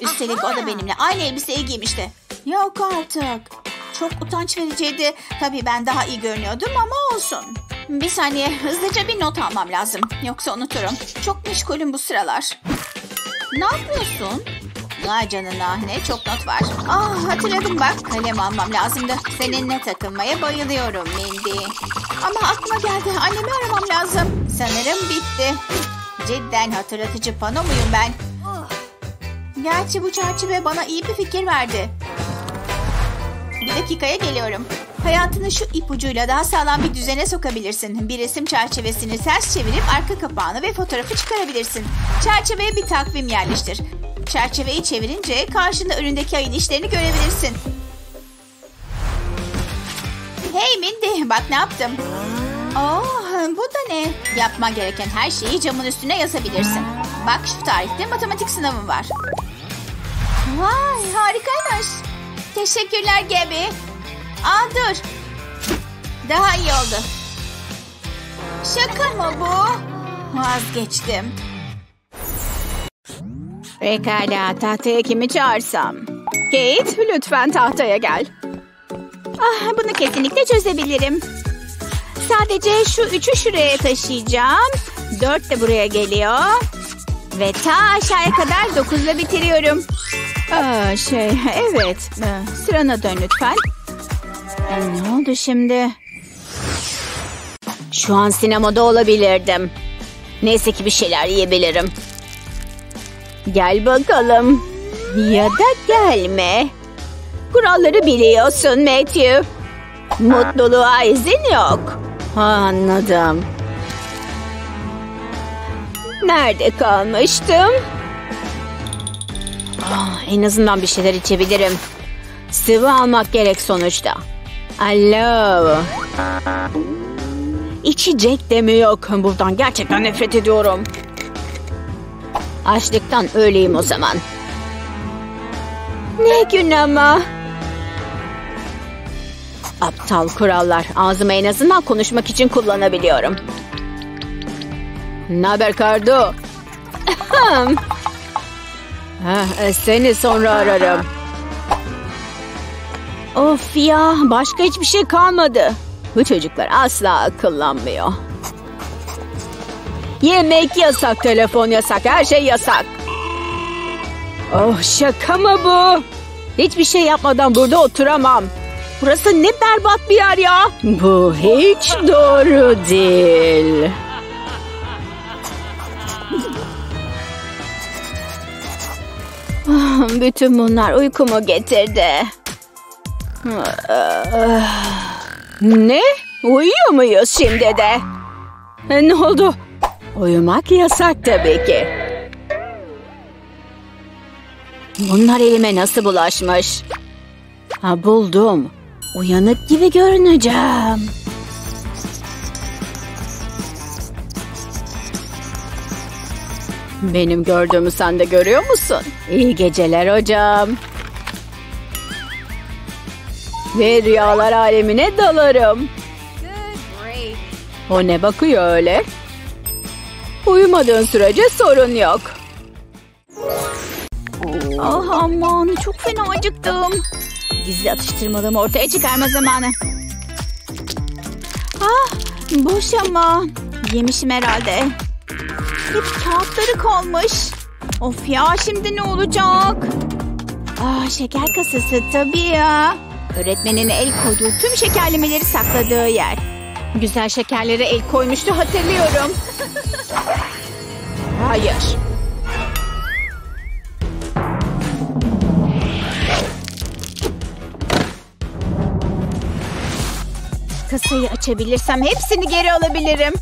Üstelik o da benimle aynı elbiseyi giymişti. Yok artık. Çok utanç vericiydi. Tabii ben daha iyi görünüyordum ama olsun. Bir saniye, hızlıca bir not almam lazım. Yoksa unuturum. Çok meşgulüm bu sıralar. Ne yapıyorsun? Vay canına, ne çok not var. Ah, hatırladım bak. Kalem almam lazımdı. Seninle takılmaya bayılıyorum Mindy. Ama aklıma geldi. Annemi aramam lazım. Sanırım bitti. Cidden hatırlatıcı pano muyum ben? Gerçi bu çerçeve bana iyi bir fikir verdi. Bir dakikaya geliyorum. Hayatını şu ipucuyla daha sağlam bir düzene sokabilirsin. Bir resim çerçevesini ters çevirip arka kapağını ve fotoğrafı çıkarabilirsin. Çerçeveye bir takvim yerleştir. Çerçeveyi çevirince karşında önündeki ayın işlerini görebilirsin. Hey Mindy, bak ne yaptım. Bu da ne? Yapman gereken her şeyi camın üstüne yazabilirsin. Bak, şu tarihte matematik sınavım var. Vay, harikaymış. Teşekkürler Gabi. Aa, dur. Daha iyi oldu. Şaka mı bu? Vazgeçtim. Pekala, tahtaya kimi çağırsam? Kate, lütfen tahtaya gel. Ah, bunu kesinlikle çözebilirim. Sadece şu üçü şuraya taşıyacağım. 4 de buraya geliyor. Ve ta aşağıya kadar 9'la bitiriyorum. Evet. Sırana dön lütfen. Ne oldu şimdi? Şu an sinemada olabilirdim. Neyse ki bir şeyler yiyebilirim. Gel bakalım. Ya da gelme. Kuralları biliyorsun Matthew. Mutluluğa izin yok. Ha, anladım. Nerede kalmıştım? En azından bir şeyler içebilirim. Sıvı almak gerek sonuçta. Alo. İçecek de mi yok? Buradan gerçekten nefret ediyorum. Açlıktan öleyim o zaman. Ne gün ama. Aptal kurallar. Ağzımı en azından konuşmak için kullanabiliyorum. Naber Kardo? Seni sonra ararım. Of ya, başka hiçbir şey kalmadı. Bu çocuklar asla akıllanmıyor. Yemek yasak, telefon yasak, her şey yasak. Oh, şaka mı bu? Hiçbir şey yapmadan burada oturamam. Burası ne berbat bir yer ya. Bu hiç doğru değil. Bütün bunlar uykumu getirdi. Ne? Uyuyor muyuz şimdi de? Ne oldu? Uyumak yasak tabii ki. Bunlar elime nasıl bulaşmış? Ha, buldum. Uyanık gibi görüneceğim. Benim gördüğümü sen de görüyor musun? İyi geceler hocam. Ve rüyalar alemine dalarım. O ne bakıyor öyle? Uyumadığın sürece sorun yok. Ah aman, çok fena acıktım. Gizli atıştırmalığımı ortaya çıkarma zamanı. Ah, boş ama. Yemişim herhalde. Hep kağıtları kalmış. Of ya, şimdi ne olacak? Ah, şeker kasası tabii ya. Öğretmenin el koyduğu tüm şekerlemeleri sakladığı yer. Güzel şekerlere el koymuştu, hatırlıyorum. Hayır. Kasayı açabilirsem hepsini geri alabilirim.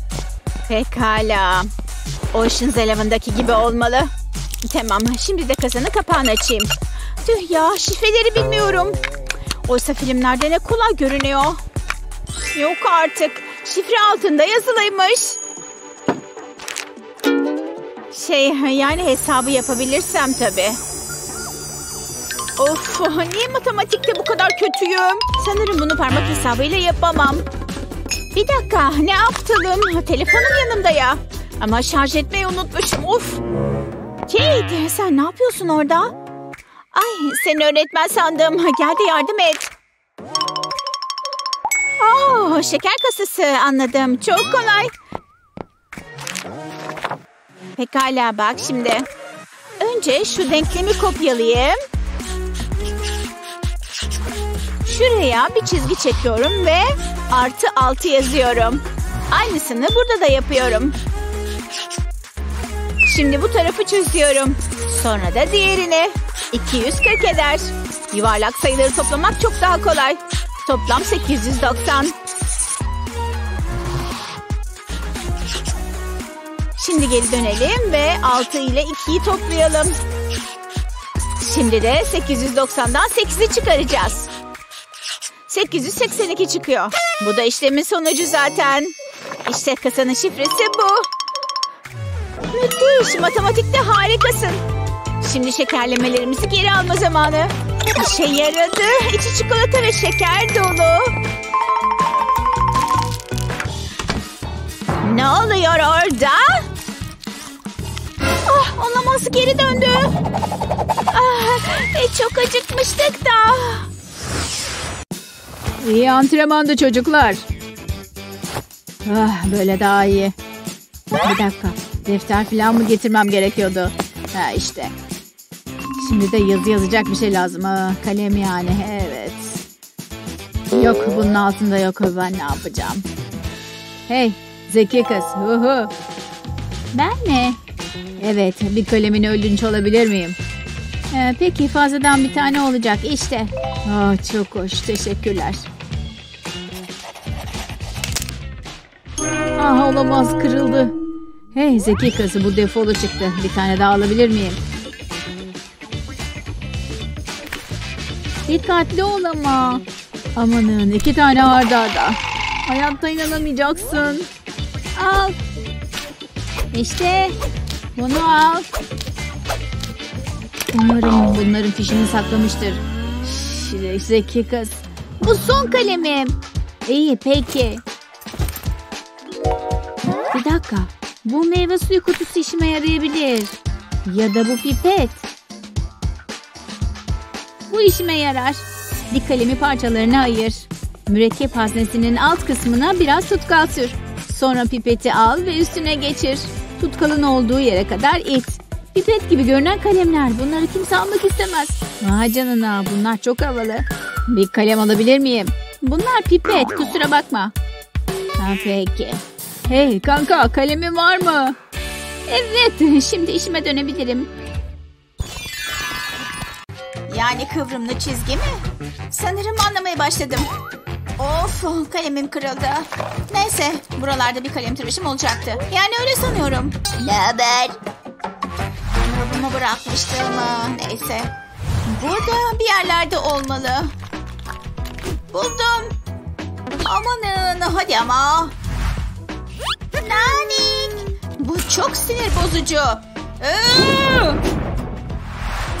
Pekala. Ocean's Eleven'daki gibi olmalı. Tamam, şimdi de kasanın kapağını açayım. Tüh ya, şifreleri bilmiyorum. Oysa filmlerde ne kolay görünüyor. Yok artık. Şifre altında yazılıymış. Yani hesabı yapabilirsem tabii. Of, niye matematikte bu kadar kötüyüm? Sanırım bunu parmak hesabıyla yapamam. Bir dakika, ne aptalım? Telefonum yanımda ya. Ama şarj etmeyi unutmuşum. Of. Kate, sen ne yapıyorsun orada? Ay, seni öğretmen sandım. Gel de yardım et. Oh, şeker kasası, anladım. Çok kolay. Pekala, bak şimdi. Önce şu denklemi kopyalayayım. Şuraya bir çizgi çekiyorum ve artı 6 yazıyorum. Aynısını burada da yapıyorum. Şimdi bu tarafı çözüyorum. Sonra da diğerini. 240 eder. Yuvarlak sayıları toplamak çok daha kolay. Toplam 890. Şimdi geri dönelim ve 6 ile 2'yi toplayalım. Şimdi de 890'dan 8'i çıkaracağız. 882 çıkıyor. Bu da işlemin sonucu zaten. İşte kasanın şifresi bu. Müthiş, matematikte harikasın. Şimdi şekerlemelerimizi geri alma zamanı. İşe yaradı. İçi çikolata ve şeker dolu. Ne oluyor orada? Ah, olamaz, geri döndü. Çok acıkmıştık da. İyi antrenmandı çocuklar. Ah, böyle daha iyi. Bir dakika. Defter falan mı getirmem gerekiyordu? Ha işte. Şimdi de yazı yazacak bir şey lazım. Kalem yani, evet. Yok, bunun altında yok. Ben ne yapacağım? Hey zeki kız. Huhu. Ben mi? Evet, bir kalemini ödünç alabilir miyim? Peki, fazladan bir tane olacak işte. Oh, çok hoş, teşekkürler. Ah, olamaz, kırıldı. Hey zeki kızı, bu defolu çıktı. Bir tane daha alabilir miyim? Dikkatli ol ama. Amanın, 2 tane vardı da. Hayatta inanamayacaksın. Al. İşte bunu al. Umarım bunların fişini saklamıştır. Şş, zeki kız. Bu son kalemim. İyi, peki. Bir dakika. Bu meyve suyu kutusu işime yarayabilir. Ya da bu pipet. Bu işime yarar. Bir kalemi parçalarına ayır. Mürekkep haznesinin alt kısmına biraz tutkal sür. Sonra pipeti al ve üstüne geçir. Tutkalın olduğu yere kadar it. Pipet gibi görünen kalemler. Bunları kimse almak istemez. Vay canına, bunlar çok havalı. Bir kalem alabilir miyim? Bunlar pipet, kusura bakma. Ha, peki. Hey kanka, kalemim var mı? Evet, şimdi işime dönebilirim. Yani kıvrımlı çizgi mi? Sanırım anlamaya başladım. Of, kalemim kırıldı. Neyse, buralarda bir kalem tıraşım olacaktı. Yani öyle sanıyorum. Ne haber? Bunu bırakmıştım. Neyse. Burada bir yerlerde olmalı. Buldum. Amanın, hadi ama. Nanik. Bu çok sinir bozucu.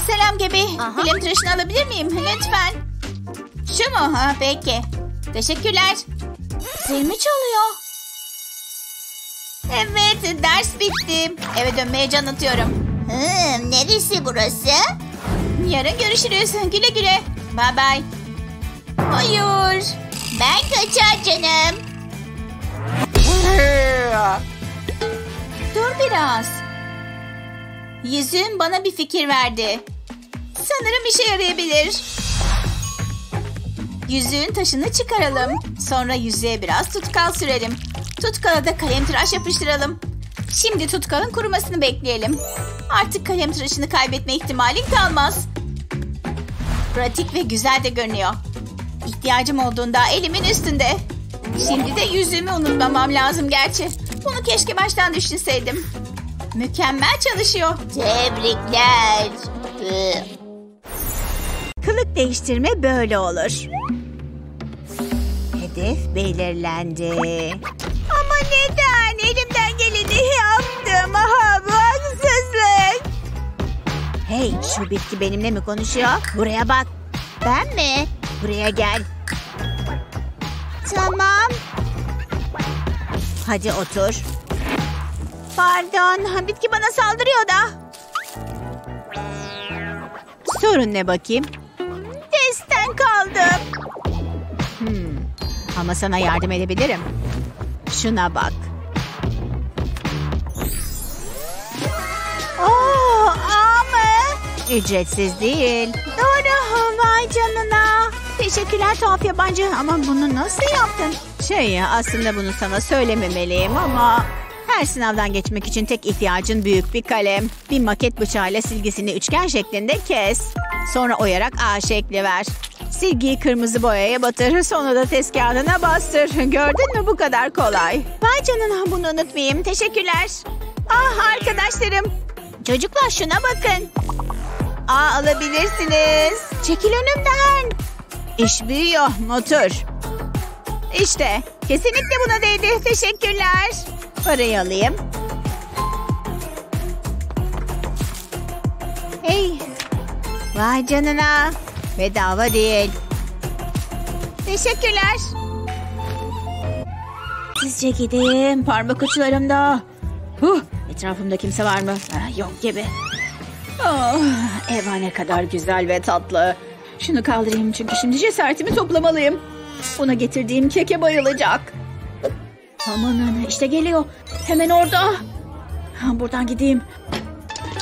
Selam Gibi. Kalem tıraşını alabilir miyim? Lütfen. Şu mu? Ha, peki. Teşekkürler. Zil mi çalıyor? Evet, ders bitti. Eve dönmeye can atıyorum. Neresi burası? Yarın görüşürüz. Güle güle. Bye bye. Hayır. Ben kaçar canım. Dur biraz. Yüzüm bana bir fikir verdi. Sanırım işe yarayabilir. Yüzüğün taşını çıkaralım. Sonra yüzeye biraz tutkal sürelim. Tutkala da kalemtıraş yapıştıralım. Şimdi tutkalın kurumasını bekleyelim. Artık kalem tıraşını kaybetme ihtimalin kalmaz. Pratik ve güzel de görünüyor. İhtiyacım olduğunda elimin üstünde. Şimdi de yüzümü unutmamam lazım gerçi. Bunu keşke baştan düşünseydim. Mükemmel çalışıyor. Tebrikler. Kılık değiştirme böyle olur. Hedef belirlendi. Ama neden? Elimden geleni yaptım. Aha, bu haksızlık. Hey, şu bitki benimle mi konuşuyor? Buraya bak. Ben mi? Buraya gel. Tamam. Hadi otur. Pardon, bitki bana saldırıyor da. Sorun ne bakayım? Testten kaldım. Ama sana yardım edebilirim. Şuna bak. Oh, ama ücretsiz değil. Doğru, vay canına. Teşekkürler tuhaf yabancı, ama bunu nasıl yaptın? Aslında bunu sana söylememeliyim ama her sınavdan geçmek için tek ihtiyacın büyük bir kalem. Bir maket bıçağıyla silgisini üçgen şeklinde kes. Sonra oyarak A şekli ver. Silgiyi kırmızı boyaya batır. Sonra da test kağıdına bastır. Gördün mü, bu kadar kolay. Vay canına, bunu unutmayayım. Teşekkürler. Ah arkadaşlarım. Çocuklar, şuna bakın. A alabilirsiniz. Çekil önümden. İş büyüyor. Otur. İşte. Kesinlikle buna değdi. Teşekkürler. Parayı alayım. Hey. Vay canına. Bedava değil. Teşekkürler. Sizce gideyim. Parmak uçlarımda. Etrafımda kimse var mı? Yok gibi. Eva ne kadar güzel ve tatlı. Şunu kaldırayım çünkü şimdi cesaretimi toplamalıyım. Ona getirdiğim keke bayılacak. Aman ana, işte geliyor. Hemen orada. Buradan gideyim.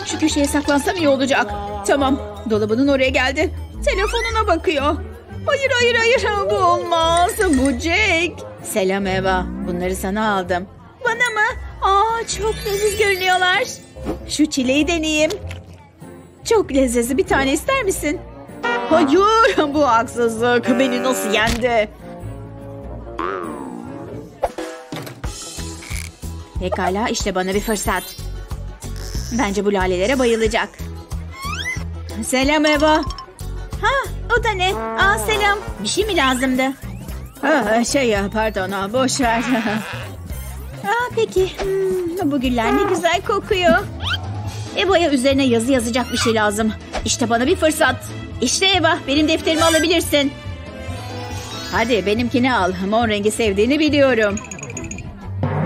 Şu köşeye saklansam iyi olacak. Tamam, dolabının oraya geldi. Telefonuna bakıyor. Hayır hayır hayır, bu olmaz. Bu Jake. Selam Eva, bunları sana aldım. Bana mı? Çok leziz görünüyorlar. Şu çileği deneyeyim. Çok lezzetli, bir tane ister misin? Hayır, bu haksızlık. Beni nasıl yendi? Pekala, işte bana bir fırsat. Bence bu lalelere bayılacak. Selam Eva. O da ne? Selam. Bir şey mi lazımdı? Pardon, boş ver. Peki. Bu güller ne güzel kokuyor. Eva'ya üzerine yazı yazacak bir şey lazım. İşte bana bir fırsat. İşte Eva, benim defterimi alabilirsin. Hadi benimkini al. Mor rengi sevdiğini biliyorum.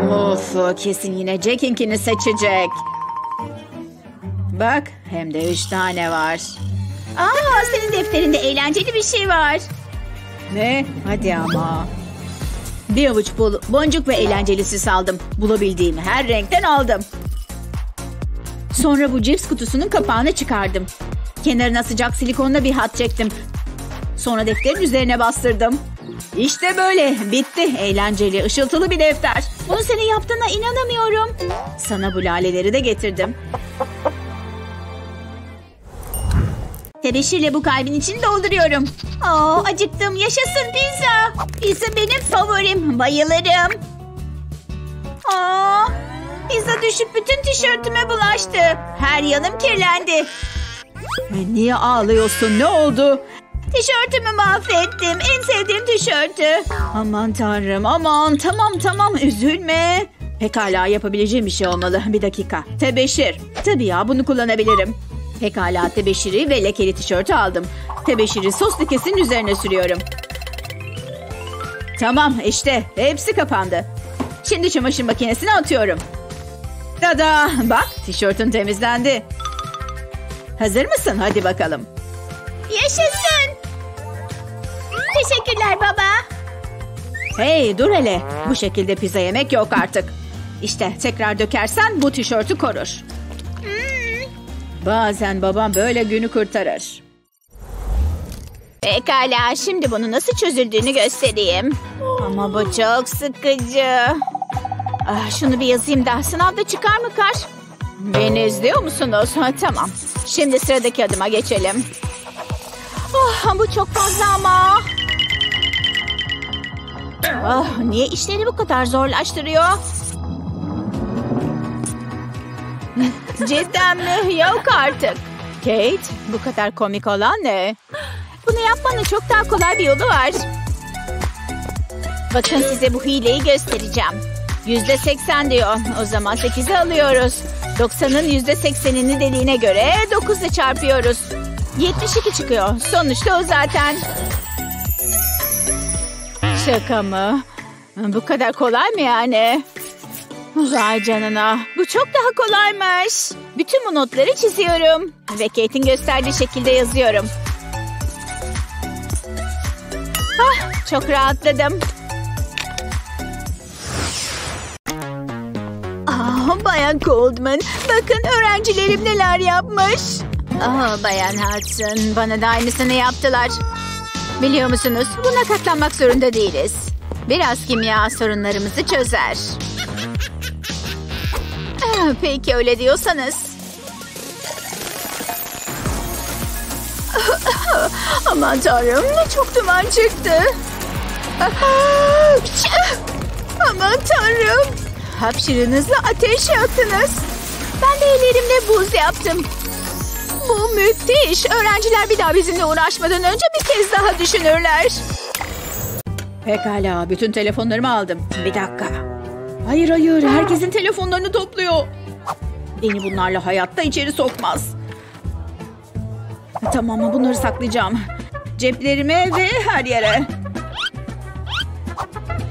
Of, kesin yine Jack'inkini seçecek. Bak, hem de 3 tane var. Aa, senin defterinde eğlenceli bir şey var. Ne? Hadi ama. Bir avuç boncuk ve eğlencelisi saldım. Bulabildiğim her renkten aldım. Sonra bu cips kutusunun kapağını çıkardım. Kenarına sıcak silikonla bir hat çektim. Sonra defterin üzerine bastırdım. İşte böyle. Bitti. Eğlenceli, ışıltılı bir defter. Bunu senin yaptığına inanamıyorum. Sana bu laleleri de getirdim. Tebeşirle bu kalbin içini dolduruyorum. Aa, acıktım. Yaşasın pizza. Pizza benim favorim. Bayılırım. Aa, pizza düşüp bütün tişörtüme bulaştı. Her yanım kirlendi. Niye ağlıyorsun? Ne oldu? Tişörtümü mahvettim. En sevdiğim tişörtü. Aman tanrım, aman. Tamam, üzülme. Pekala, yapabileceğim bir şey olmalı. Bir dakika. Tebeşir. Tabii ya, bunu kullanabilirim. Pekala, tebeşiri ve lekeli tişörtü aldım. Tebeşiri sos lekesinin üzerine sürüyorum. Tamam, işte. Hepsi kapandı. Şimdi çamaşır makinesine atıyorum. Tada! Bak, tişörtün temizlendi. Hazır mısın? Hadi bakalım. Yaşasın. Teşekkürler baba. Hey, dur hele. Bu şekilde pizza yemek yok artık. İşte, tekrar dökersen bu tişörtü korur. Bazen babam böyle günü kurtarır. Pekala, şimdi bunu nasıl çözüldüğünü göstereyim. Ama bu çok sıkıcı. Ah, şunu bir yazayım da sınavda çıkar mı kar? Beni izliyor musunuz? Ha, tamam. Şimdi sıradaki adıma geçelim. Oh, bu çok fazla ama. Oh, niye işleri bu kadar zorlaştırıyor? Cidden mi? Yok artık. Kate, bu kadar komik olan ne? Bunu yapmanın çok daha kolay bir yolu var. Bakın, size bu hileyi göstereceğim. %80 diyor. O zaman 8'i alıyoruz. 90'ın %80'ini dediğine göre 9'la çarpıyoruz. 72 çıkıyor. Sonuçta o zaten. Şaka mı? Bu kadar kolay mı yani? Vay canına. Bu çok daha kolaymış. Bütün bu notları çiziyorum. Ve Kate'in gösterdiği şekilde yazıyorum. Ah, çok rahatladım. Aa, Bayan Goldman. Bakın öğrencilerim neler yapmış. Oh, Bayan Hudson, bana da aynısını yaptılar. Biliyor musunuz, buna katlanmak zorunda değiliz. Biraz kimya sorunlarımızı çözer. Peki, öyle diyorsanız. Aman tanrım, çok duman çıktı. Aman tanrım. Hapşırınızla ateş yaktınız. Ben de ellerimle buz yaptım. Bu müthiş. Öğrenciler bir daha bizimle uğraşmadan önce bir kez daha düşünürler. Pekala, bütün telefonlarımı aldım. Bir dakika. Hayır, herkesin telefonlarını topluyor. Beni bunlarla hayatta içeri sokmaz. Tamam, bunları saklayacağım. Ceplerime ve her yere.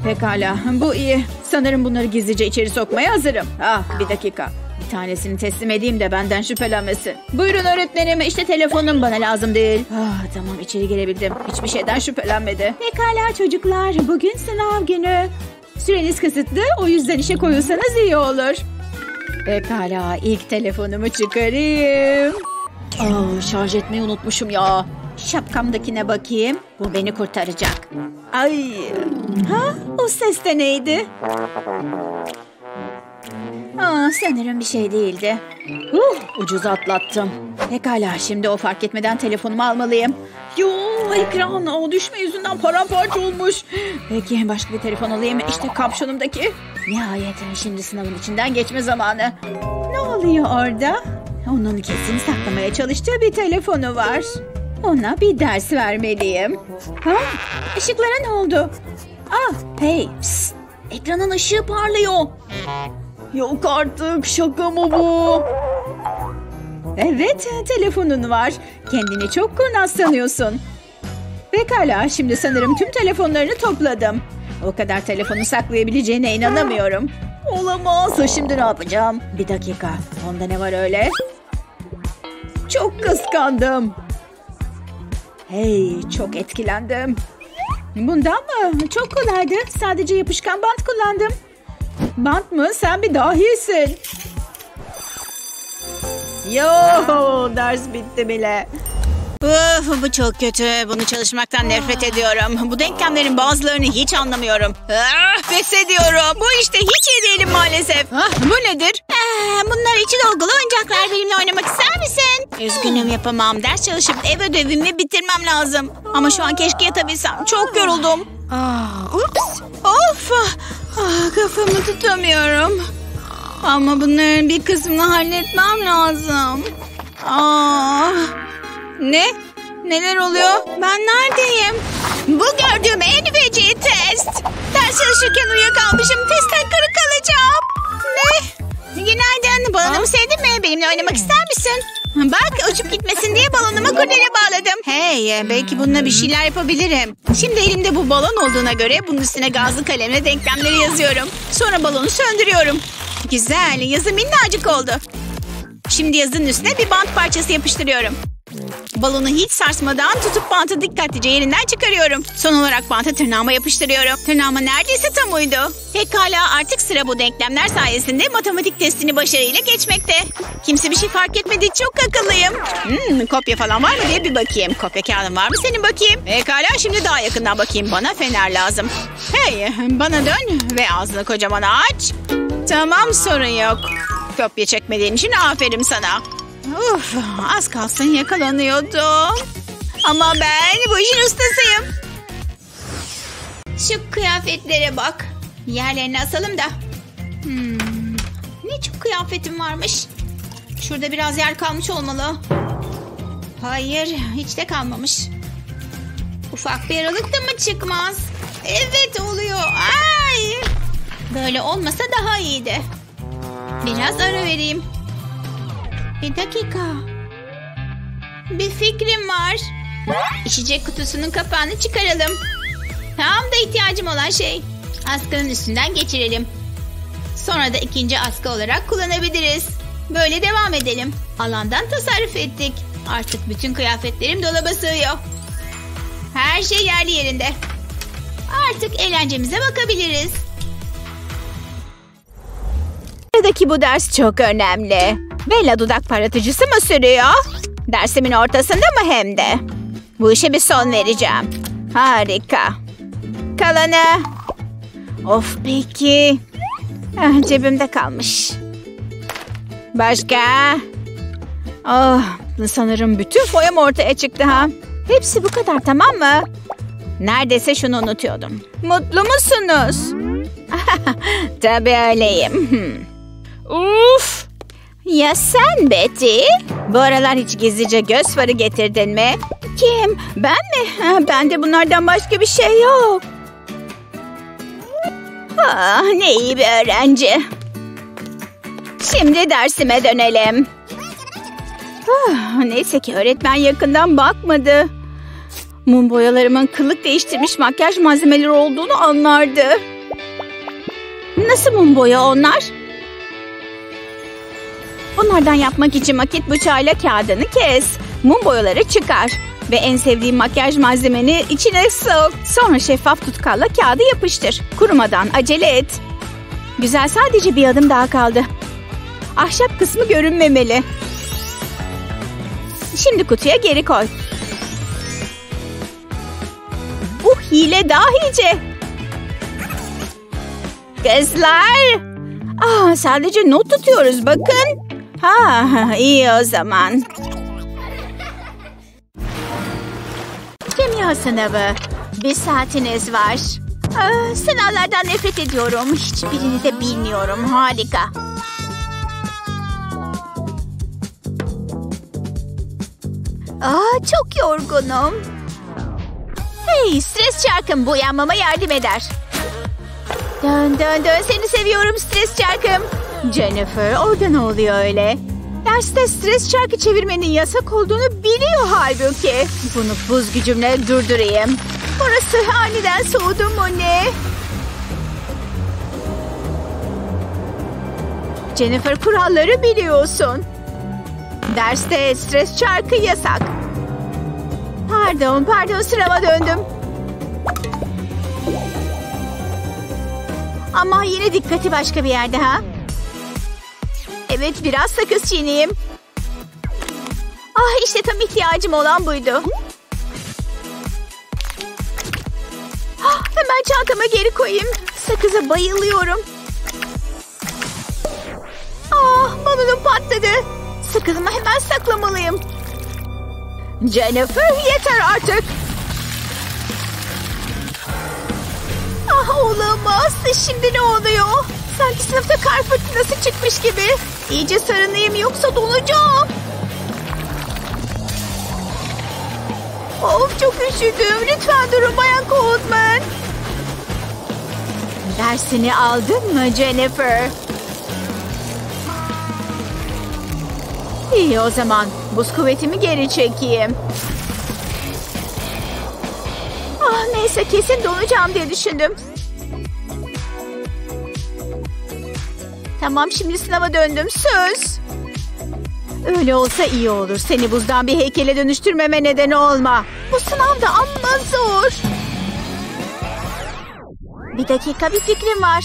Pekala, bu iyi. Sanırım bunları gizlice içeri sokmaya hazırım. Ah, bir dakika. Tanesini teslim edeyim de benden şüphelenmesin. Buyurun öğretmenim, işte telefonum, bana lazım değil. Ah, tamam, içeri girebildim. Hiçbir şeyden şüphelenmedi. Pekala çocuklar, bugün sınav günü. Süreniz kısıtlı, o yüzden işe koyulsanız iyi olur. Pekala, ilk telefonumu çıkarayım. Aa, şarj etmeyi unutmuşum ya. Şapkamdakine bakayım. Bu beni kurtaracak. Ay. Ha, o ses de neydi? Aa, sanırım bir şey değildi. Ucuz atlattım. Pekala, şimdi o fark etmeden telefonumu almalıyım. Yoo, ekran o düşme yüzünden paramparça olmuş. Peki, başka bir telefon alayım. İşte kapşonumdaki. Nihayet, şimdi sınavın içinden geçme zamanı. Ne oluyor orada? Onun kesin saklamaya çalıştığı bir telefonu var. Ona bir ders vermeliyim. Ha? Işıklara ne oldu? Ah, hey. Psst. Ekranın ışığı parlıyor. Yok artık, şaka mı bu? Evet, telefonun var. Kendini çok kurnaz sanıyorsun. Pekala, şimdi sanırım tüm telefonlarını topladım. O kadar telefonu saklayabileceğine inanamıyorum. Olamaz, şimdi ne yapacağım? Bir dakika, onda ne var öyle? Çok kıskandım. Hey, çok etkilendim. Bundan mı? Çok kolaydı. Sadece yapışkan bant kullandım. Bant mı? Sen bir dahisin. Yo, ders bitti bile. Uf, bu çok kötü. Bunu çalışmaktan nefret ediyorum. Bu denklemlerin bazılarını hiç anlamıyorum. Pes ediyorum. Bu işte hiç iyi değilim maalesef. Bu nedir? Bunlar içi dolgulu oyuncaklar. Benimle oynamak ister misin? Üzgünüm, yapamam. Ders çalışıp ev ödevimi bitirmem lazım. Ama şu an keşke yatabilsem. Çok yoruldum. Ups. Of. Kafamı tutamıyorum. Ama bunların bir kısmını halletmem lazım. Ne? Neler oluyor? Ben neredeyim? Bu gördüğüm en veci test. Ders çalışırken uyuyakalmışım. Testten kırık kalacağım. Ne? Günaydın. Balonumu sevdin mi? Benimle oynamak ister misin? Bak, uçup gitmesin diye balonuma kurdele bağladım. Hey, belki bununla bir şeyler yapabilirim. Şimdi elimde bu balon olduğuna göre bunun üstüne gazlı kalemle denklemleri yazıyorum. Sonra balonu söndürüyorum. Güzel. Yazı minnacık oldu. Şimdi yazının üstüne bir bant parçası yapıştırıyorum. Balonu hiç sarsmadan tutup bantı dikkatlice yerinden çıkarıyorum. Son olarak bantı tırnağıma yapıştırıyorum. Tırnağıma neredeyse tam uydu. Pekala, artık sıra bu denklemler sayesinde matematik testini başarıyla geçmekte. Kimse bir şey fark etmedi. Çok akıllıyım. Kopya falan var mı diye bir bakayım. Kopya kağıdın var mı senin bakayım? Pekala, şimdi daha yakından bakayım. Bana fener lazım. Hey, bana dön ve ağzını kocaman aç. Tamam, sorun yok. Kopya çekmediğin için aferin sana. Uf, az kalsın yakalanıyordum. Ama ben bu işin ustasıyım. Şu kıyafetlere bak. Yerlerini asalım da. Ne çok kıyafetim varmış. Şurada biraz yer kalmış olmalı. Hayır, hiç de kalmamış. Ufak bir aralık da mı çıkmaz? Evet, oluyor. Ay! Böyle olmasa daha iyiydi. Biraz ara vereyim. Bir dakika. Bir fikrim var. İçecek kutusunun kapağını çıkaralım. Tam da ihtiyacım olan şey. Askının üstünden geçirelim. Sonra da ikinci askı olarak kullanabiliriz. Böyle devam edelim. Alandan tasarruf ettik. Artık bütün kıyafetlerim dolaba sığıyor. Her şey yerli yerinde. Artık eğlencemize bakabiliriz. Buradaki bu ders çok önemli. Bella dudak parlatıcısı mı sürüyor? Dersimin ortasında mı hem de? Bu işe bir son vereceğim. Harika. Kalanı. Of, peki. Cebimde kalmış. Başka? Oh, sanırım bütün foyam ortaya çıktı ha. Hepsi bu kadar, tamam mı? Neredeyse şunu unutuyordum. Mutlu musunuz? Tabii öyleyim. Uf. Ya sen Betty? Bu aralar hiç gizlice göz farı getirdin mi? Kim? Ben mi? Bende bunlardan başka bir şey yok. Ah, ne iyi bir öğrenci. Şimdi dersime dönelim. Ah, neyse ki öğretmen yakından bakmadı. Mum boyalarımın kılık değiştirmiş makyaj malzemeleri olduğunu anlardı. Nasıl mum boya onlar? Bunlardan yapmak için maket bıçağıyla kağıdını kes. Mum boyaları çıkar. Ve en sevdiğim makyaj malzemeni içine sok. Sonra şeffaf tutkalla kağıdı yapıştır. Kurumadan acele et. Güzel, sadece bir adım daha kaldı. Ahşap kısmı görünmemeli. Şimdi kutuya geri koy. Bu hile dahice. Kızlar. Sadece not tutuyoruz bakın. İyi o zaman. Kimya sınavı. Bir saatiniz var. Sınavlardan nefret ediyorum. Hiçbirini de bilmiyorum. Harika. Çok yorgunum. Hey, stres çarkım bu uyanmama yardım eder. Dön dön dön, seni seviyorum stres çarkım. Jennifer, orada ne oluyor öyle? Derste stres çarkı çevirmenin yasak olduğunu biliyor halbuki. Bunu buz gücümle durdurayım. Burası aniden soğudu mu ne? Jennifer, kuralları biliyorsun. Derste stres çarkı yasak. Pardon sırama döndüm. Ama yine dikkati başka bir yerde ha. Evet, biraz sakız çiğneyim. Ah, işte tam ihtiyacım olan buydu. Ah, hemen çantama geri koyayım. Sakıza bayılıyorum. Ah, balonum patladı. Sakızımı hemen saklamalıyım. Jennifer, yeter artık. Ah, olamaz. Şimdi ne oluyor? Sanki sınıfta kar fırtınası çıkmış gibi. İyice sarınayım yoksa donacağım. Of, çok üşüdüm. Lütfen durun Bayan Coleman. Dersini aldın mı Jennifer? İyi, o zaman buz kuvvetimi geri çekeyim. Ah, neyse, kesin donacağım diye düşündüm. Tamam, şimdi sınava döndüm. Söz. Öyle olsa iyi olur. Seni buzdan bir heykele dönüştürmeme neden olma. Bu sınav da amma zor. Bir dakika, bir fikrim var.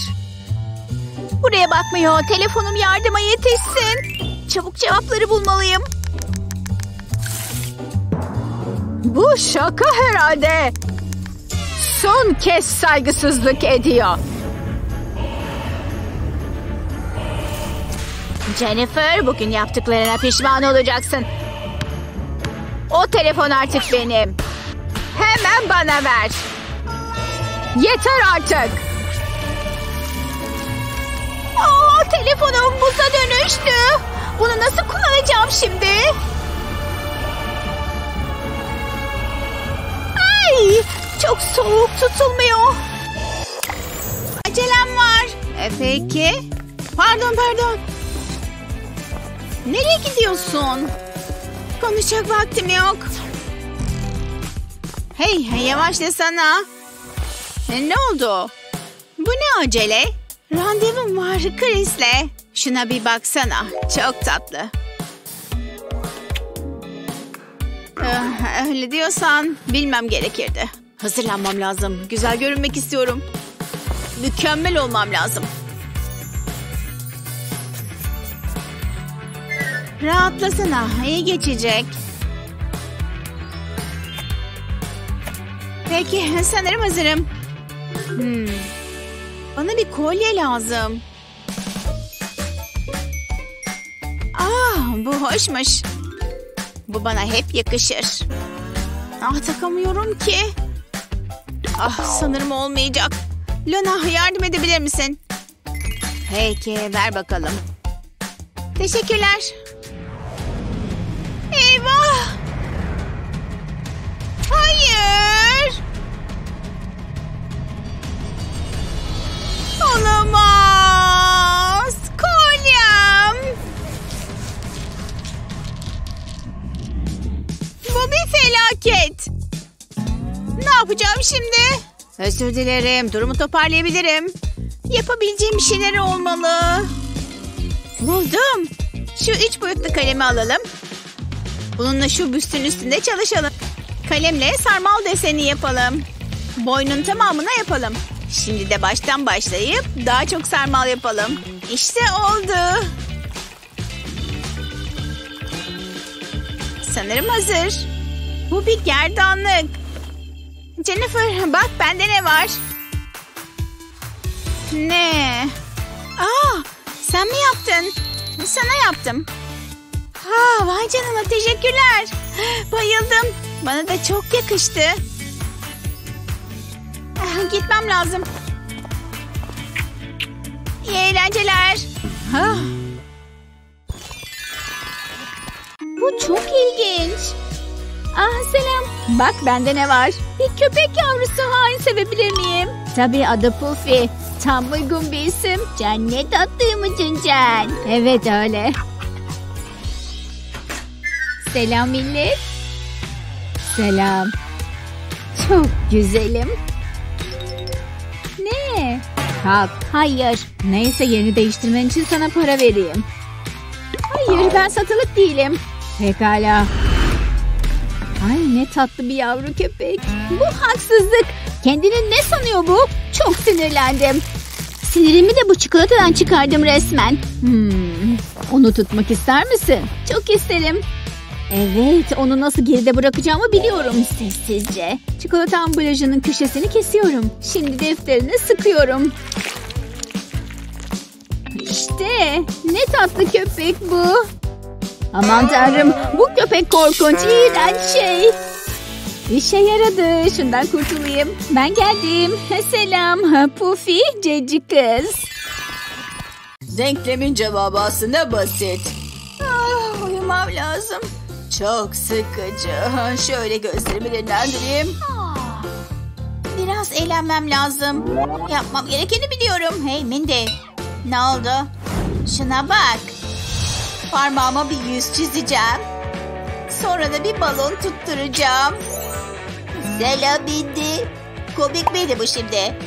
Buraya bakmıyor. Telefonum yardıma yetişsin. Çabuk cevapları bulmalıyım. Bu şaka herhalde. Son kez saygısızlık ediyor. Jennifer, bugün yaptıklarına pişman olacaksın. O telefon artık benim. Hemen bana ver. Yeter artık. Aa, telefonum buza dönüştü. Bunu nasıl kullanacağım şimdi? Ay, çok soğuk, tutulmuyor. Acelem var. Peki. Pardon. Nereye gidiyorsun? Konuşacak vaktim yok. Hey, yavaşlasana. Ne oldu? Bu ne acele? Randevum var Chris'le. Şuna bir baksana. Çok tatlı. Öyle diyorsan bilmem gerekirdi. Hazırlanmam lazım. Güzel görünmek istiyorum. Mükemmel olmam lazım. Rahatlasana. İyi geçecek. Peki, sanırım hazırım. Bana bir kolye lazım. Bu hoşmuş. Bu bana hep yakışır. Ah, takamıyorum ki. Ah, sanırım olmayacak. Luna, yardım edebilir misin? Peki, ver bakalım. Teşekkürler. Eyvah! Hayır! Olamaz! Kolyem! Bu bir felaket! Ne yapacağım şimdi? Özür dilerim. Durumu toparlayabilirim. Yapabileceğim şeyler olmalı. Buldum. Şu 3 boyutlu kalemi alalım. Bununla şu büstün üstünde çalışalım. Kalemle sarmal deseni yapalım. Boynun tamamına yapalım. Şimdi de baştan başlayıp daha çok sarmal yapalım. İşte oldu. Sanırım hazır. Bu bir gerdanlık. Jennifer, bak bende ne var. Ne? Aa, sen mi yaptın? Sana yaptım. Ha, vay canına, teşekkürler. Bayıldım. Bana da çok yakıştı. Gitmem lazım. İyi eğlenceler. Ha. Bu çok ilginç. Ah, selam. Bak bende ne var. Bir köpek yavrusu hali sevebilir miyim? Tabii, adı Puffy. Tam uygun bir isim. Can ne tatlıymışsın Can. Evet öyle. Selam millet. Selam. Çok güzelim. Ne? Kalk. Hayır. Neyse, yerini değiştirmen için sana para vereyim. Hayır, ben satılık değilim. Pekala. Ay, Ne tatlı bir yavru köpek. Bu haksızlık. Kendini ne sanıyor bu? Çok sinirlendim. Sinirimi de bu çikolatadan çıkardım resmen. Onu tutmak ister misin? Çok isterim. Evet, onu nasıl geride bırakacağımı biliyorum. Sessizce. Çikolata ambalajının köşesini kesiyorum. Şimdi defterine sıkıyorum. İşte. Ne tatlı köpek bu. Aman tanrım, bu köpek korkunç, iğrenç şey. İşe yaradı. Şundan kurtulayım. Ben geldim. Selam. Pufi, cici kız. Denklemin cevabı aslında basit. Uyumam lazım. Çok sıkıcı. Şöyle gözlerimi dinlendireyim. Biraz eğlenmem lazım. Yapmam gerekeni biliyorum. Hey Mindy. Ne oldu? Şuna bak. Parmağıma bir yüz çizeceğim. Sonra da bir balon tutturacağım. Selam Mindy. Komik miydi bu şimdi?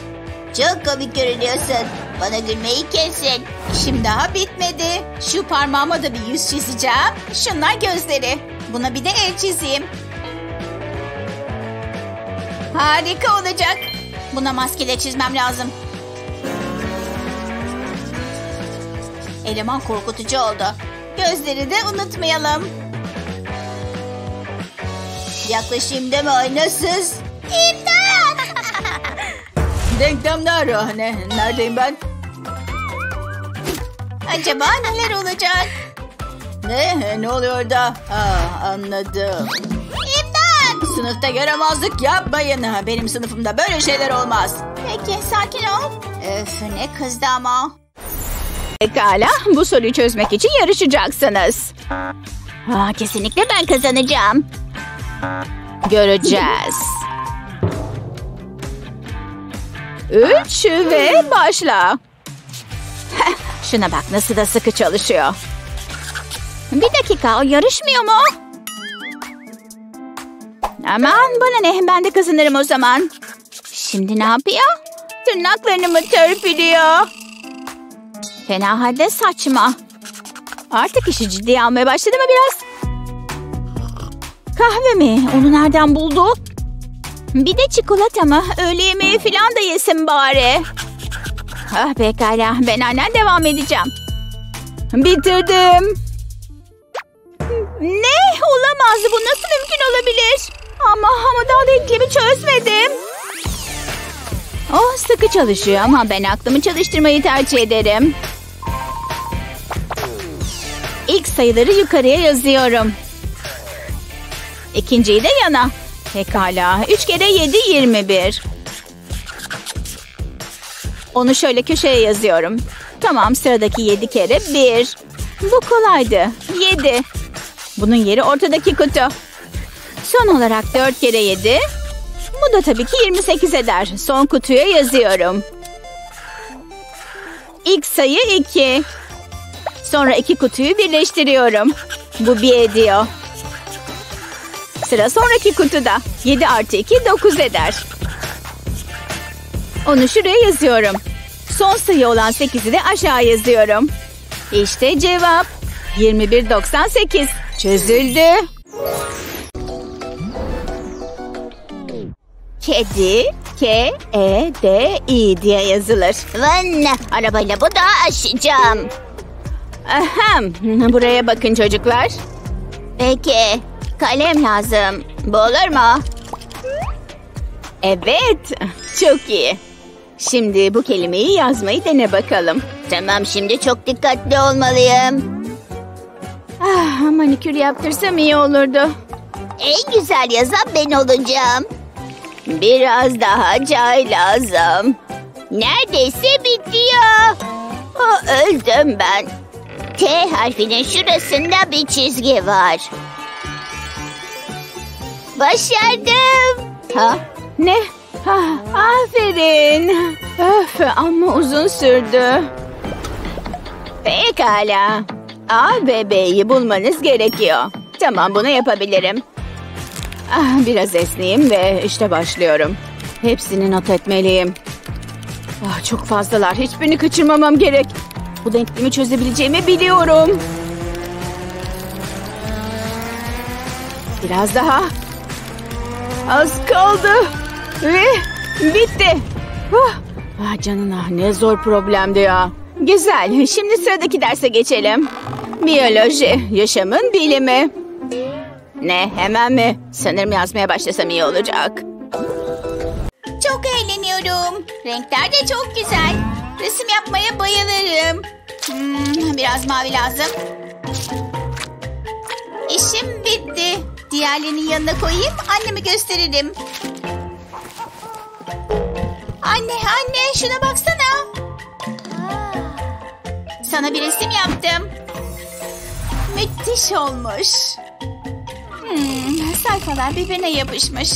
Çok komik görünüyorsun. Bana gülmeyi kesin. İşim daha bitmedi. Şu parmağıma da bir yüz çizeceğim. Şunlar gözleri. Buna bir de el çizeyim. Harika olacak. Buna maskeyle çizmem lazım. Eleman korkutucu oldu. Gözleri de unutmayalım. Yaklaşayım deme aynasız. İmdat! Denklem ne ara? Neredeyim ben? Acaba neler olacak? Ne oluyor da? Anladım. İmdat! Sınıfta yaramazlık yapmayın. Benim sınıfımda böyle şeyler olmaz. Peki, sakin ol. Öf, ne kızdı ama. Pekala, bu soruyu çözmek için yarışacaksınız. Kesinlikle ben kazanacağım. Göreceğiz. 3 ve başla. Şuna bak, nasıl da sıkı çalışıyor. Bir dakika, o yarışmıyor mu? Aman bana ne, ben de kazanırım o zaman. Şimdi ne yapıyor? Tırnaklarını mı törpülüyor? Fena halde saçma. Artık işi ciddiye almaya başladı mı biraz? Kahve mi? Onu nereden buldu? Bir de çikolata mı? Öğle yemeği falan da yesin bari. Pekala. Ben aynen devam edeceğim. Bitirdim. Ne? Olamaz. Bu nasıl mümkün olabilir? Ama daha denklemi çözmedim. Sıkı çalışıyor ama ben aklımı çalıştırmayı tercih ederim. İlk sayıları yukarıya yazıyorum. İkinciyi de yana. Pekala. 3 kere 7, 21. Onu şöyle köşeye yazıyorum. Tamam, sıradaki 7 kere 1. Bu kolaydı. 7. Bunun yeri ortadaki kutu. Son olarak 4 kere 7. Bu da tabii ki 28 eder. Son kutuya yazıyorum. İlk sayı 2. Sonra 2 kutuyu birleştiriyorum. Bu 1 ediyor. Sıra sonraki kutuda. 7 artı 2 9 eder. Onu şuraya yazıyorum. Son sayı olan 8'i de aşağı yazıyorum. İşte cevap. 21.98. Çözüldü. Kedi, K-E-D-İ diye yazılır. Valla, arabayla bu da aşacağım. Buraya bakın çocuklar. Peki, kalem lazım. Bu olur mu? Evet, çok iyi. Şimdi bu kelimeyi yazmayı dene bakalım. Tamam, şimdi çok dikkatli olmalıyım. Manikür yaptırsam iyi olurdu. En güzel yazan ben olacağım. Biraz daha çay lazım. Neredeyse bitiyor. Öldüm ben. T harfinin şurasında bir çizgi var. Başardım. Ne? Aferin. Öf, ama uzun sürdü. Pekala. A ve B'yi bulmanız gerekiyor. Tamam, bunu yapabilirim. Biraz esneyim ve işte başlıyorum. Hepsini not etmeliyim. Çok fazlalar. Hiçbirini kaçırmamam gerek. Bu denklemi çözebileceğimi biliyorum. Biraz daha. Az kaldı. Ve bitti. Ah canına, ne zor problemdi ya. Güzel. Şimdi sıradaki derse geçelim. Biyoloji. Yaşamın bilimi. Ne? Hemen mi? Sanırım yazmaya başlasam iyi olacak. Çok eğleniyorum. Renkler de çok güzel. Resim yapmaya bayılırım. Biraz mavi lazım. İşim bitti. Diğerlerinin yanına koyayım. Anneme gösteririm. Anne, anne şuna baksana. Sana bir resim yaptım. Müthiş olmuş. Sayfalar birbirine yapışmış.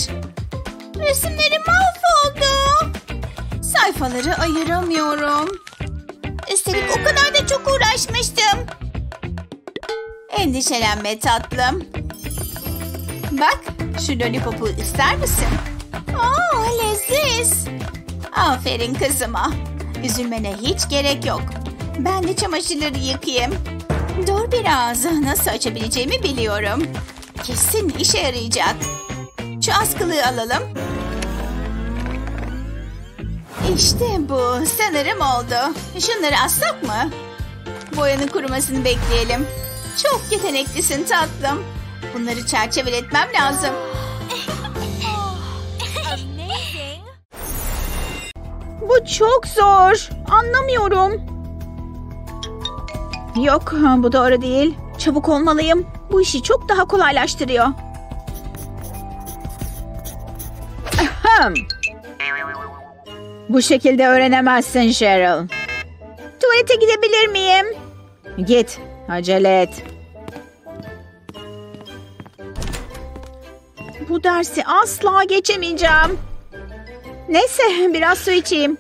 Resimlerim mahvoldu. Sayfaları ayıramıyorum. Üstelik o kadar da çok uğraşmıştım. Endişelenme tatlım. Bak, şu lollipopu ister misin? Oo, leziz. Aferin kızıma. Üzülmene hiç gerek yok. Ben de çamaşırları yıkayayım. Dur biraz. Nasıl açabileceğimi biliyorum. Kesin işe yarayacak. Şu askılığı alalım. İşte bu. Sanırım oldu. Şunları assak mı? Boyanın kurumasını bekleyelim. Çok yeteneklisin tatlım. Bunları çerçeveletmem lazım. Bu çok zor. Anlamıyorum. Yok, bu doğru değil. Çabuk olmalıyım. Bu işi çok daha kolaylaştırıyor. Bu şekilde öğrenemezsin Cheryl. Tuvalete gidebilir miyim? Git. Acele et. Bu dersi asla geçemeyeceğim. Neyse, biraz su içeyim.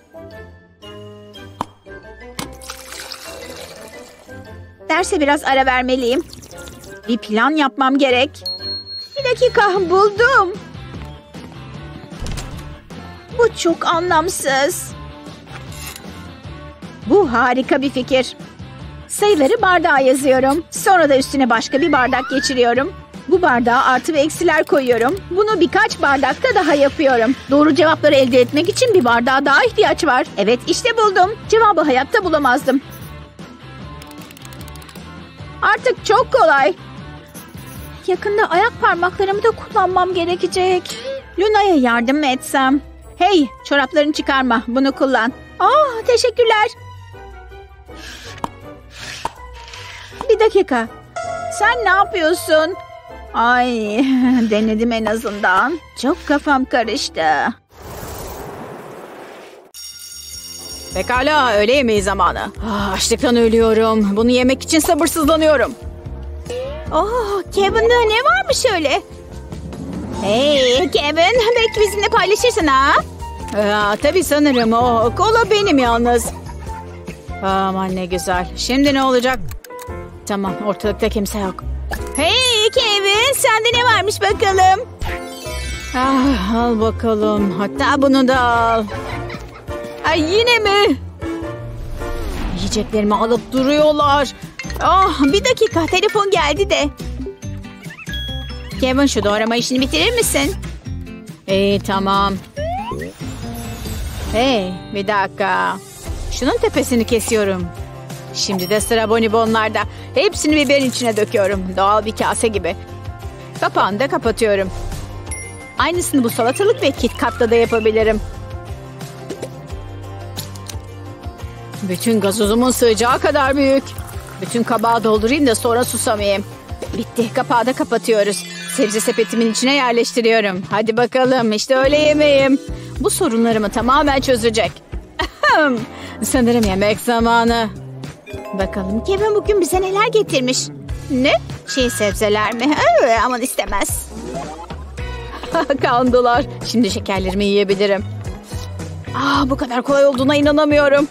Derse biraz ara vermeliyim. Bir plan yapmam gerek. Bir dakika, buldum. Bu çok anlamsız. Bu harika bir fikir. Sayıları bardağa yazıyorum. Sonra da üstüne başka bir bardak geçiriyorum. Bu bardağa artı ve eksiler koyuyorum. Bunu birkaç bardakta daha yapıyorum. Doğru cevapları elde etmek için bir bardağa daha ihtiyaç var. Evet, işte buldum. Cevabı hayatta bulamazdım. Artık çok kolay. Yakında ayak parmaklarımı da kullanmam gerekecek. Luna'ya yardım mı etsem? Hey, çoraplarını çıkarma. Bunu kullan. Ah, teşekkürler. Bir dakika. Sen ne yapıyorsun? Ay, denedim en azından. Çok kafam karıştı. Pekala, öğle yemeği zamanı. Ah, açlıktan ölüyorum. Bunu yemek için sabırsızlanıyorum. Oh, Kevin'de ne varmış öyle? Hey Kevin, belki bizimle paylaşırsın ha? Tabii sanırım o. Kola benim yalnız. Aman ne güzel. Şimdi ne olacak? Tamam, ortalıkta kimse yok. Hey Kevin, sende ne varmış bakalım? Ah, al bakalım. Hatta bunu da al. Ay, yine mi? Yiyeceklerimi alıp duruyorlar. Ah, bir dakika, telefon geldi de. Kevin, şu doğrama işini bitirir misin? İyi, tamam. Hey, bir dakika. Şunun tepesini kesiyorum. Şimdi de sıra bonibonlarda. Hepsini biberin içine döküyorum. Doğal bir kase gibi. Kapağını da kapatıyorum. Aynısını bu salatalık ve KitKat'ta da yapabilirim. Bütün gazozumun sığacağı kadar büyük. Bütün kabağı doldurayım da sonra susamayayım. Bitti. Kapağı da kapatıyoruz. Sebze sepetimin içine yerleştiriyorum. Hadi bakalım, işte öğle yemeğim. Bu sorunlarımı tamamen çözecek. Sanırım yemek zamanı. Bakalım Kevin bugün bize neler getirmiş. Ne? Sebzeler mi? Aman istemez. Kandılar. Şimdi şekerlerimi yiyebilirim. Ah, bu kadar kolay olduğuna inanamıyorum.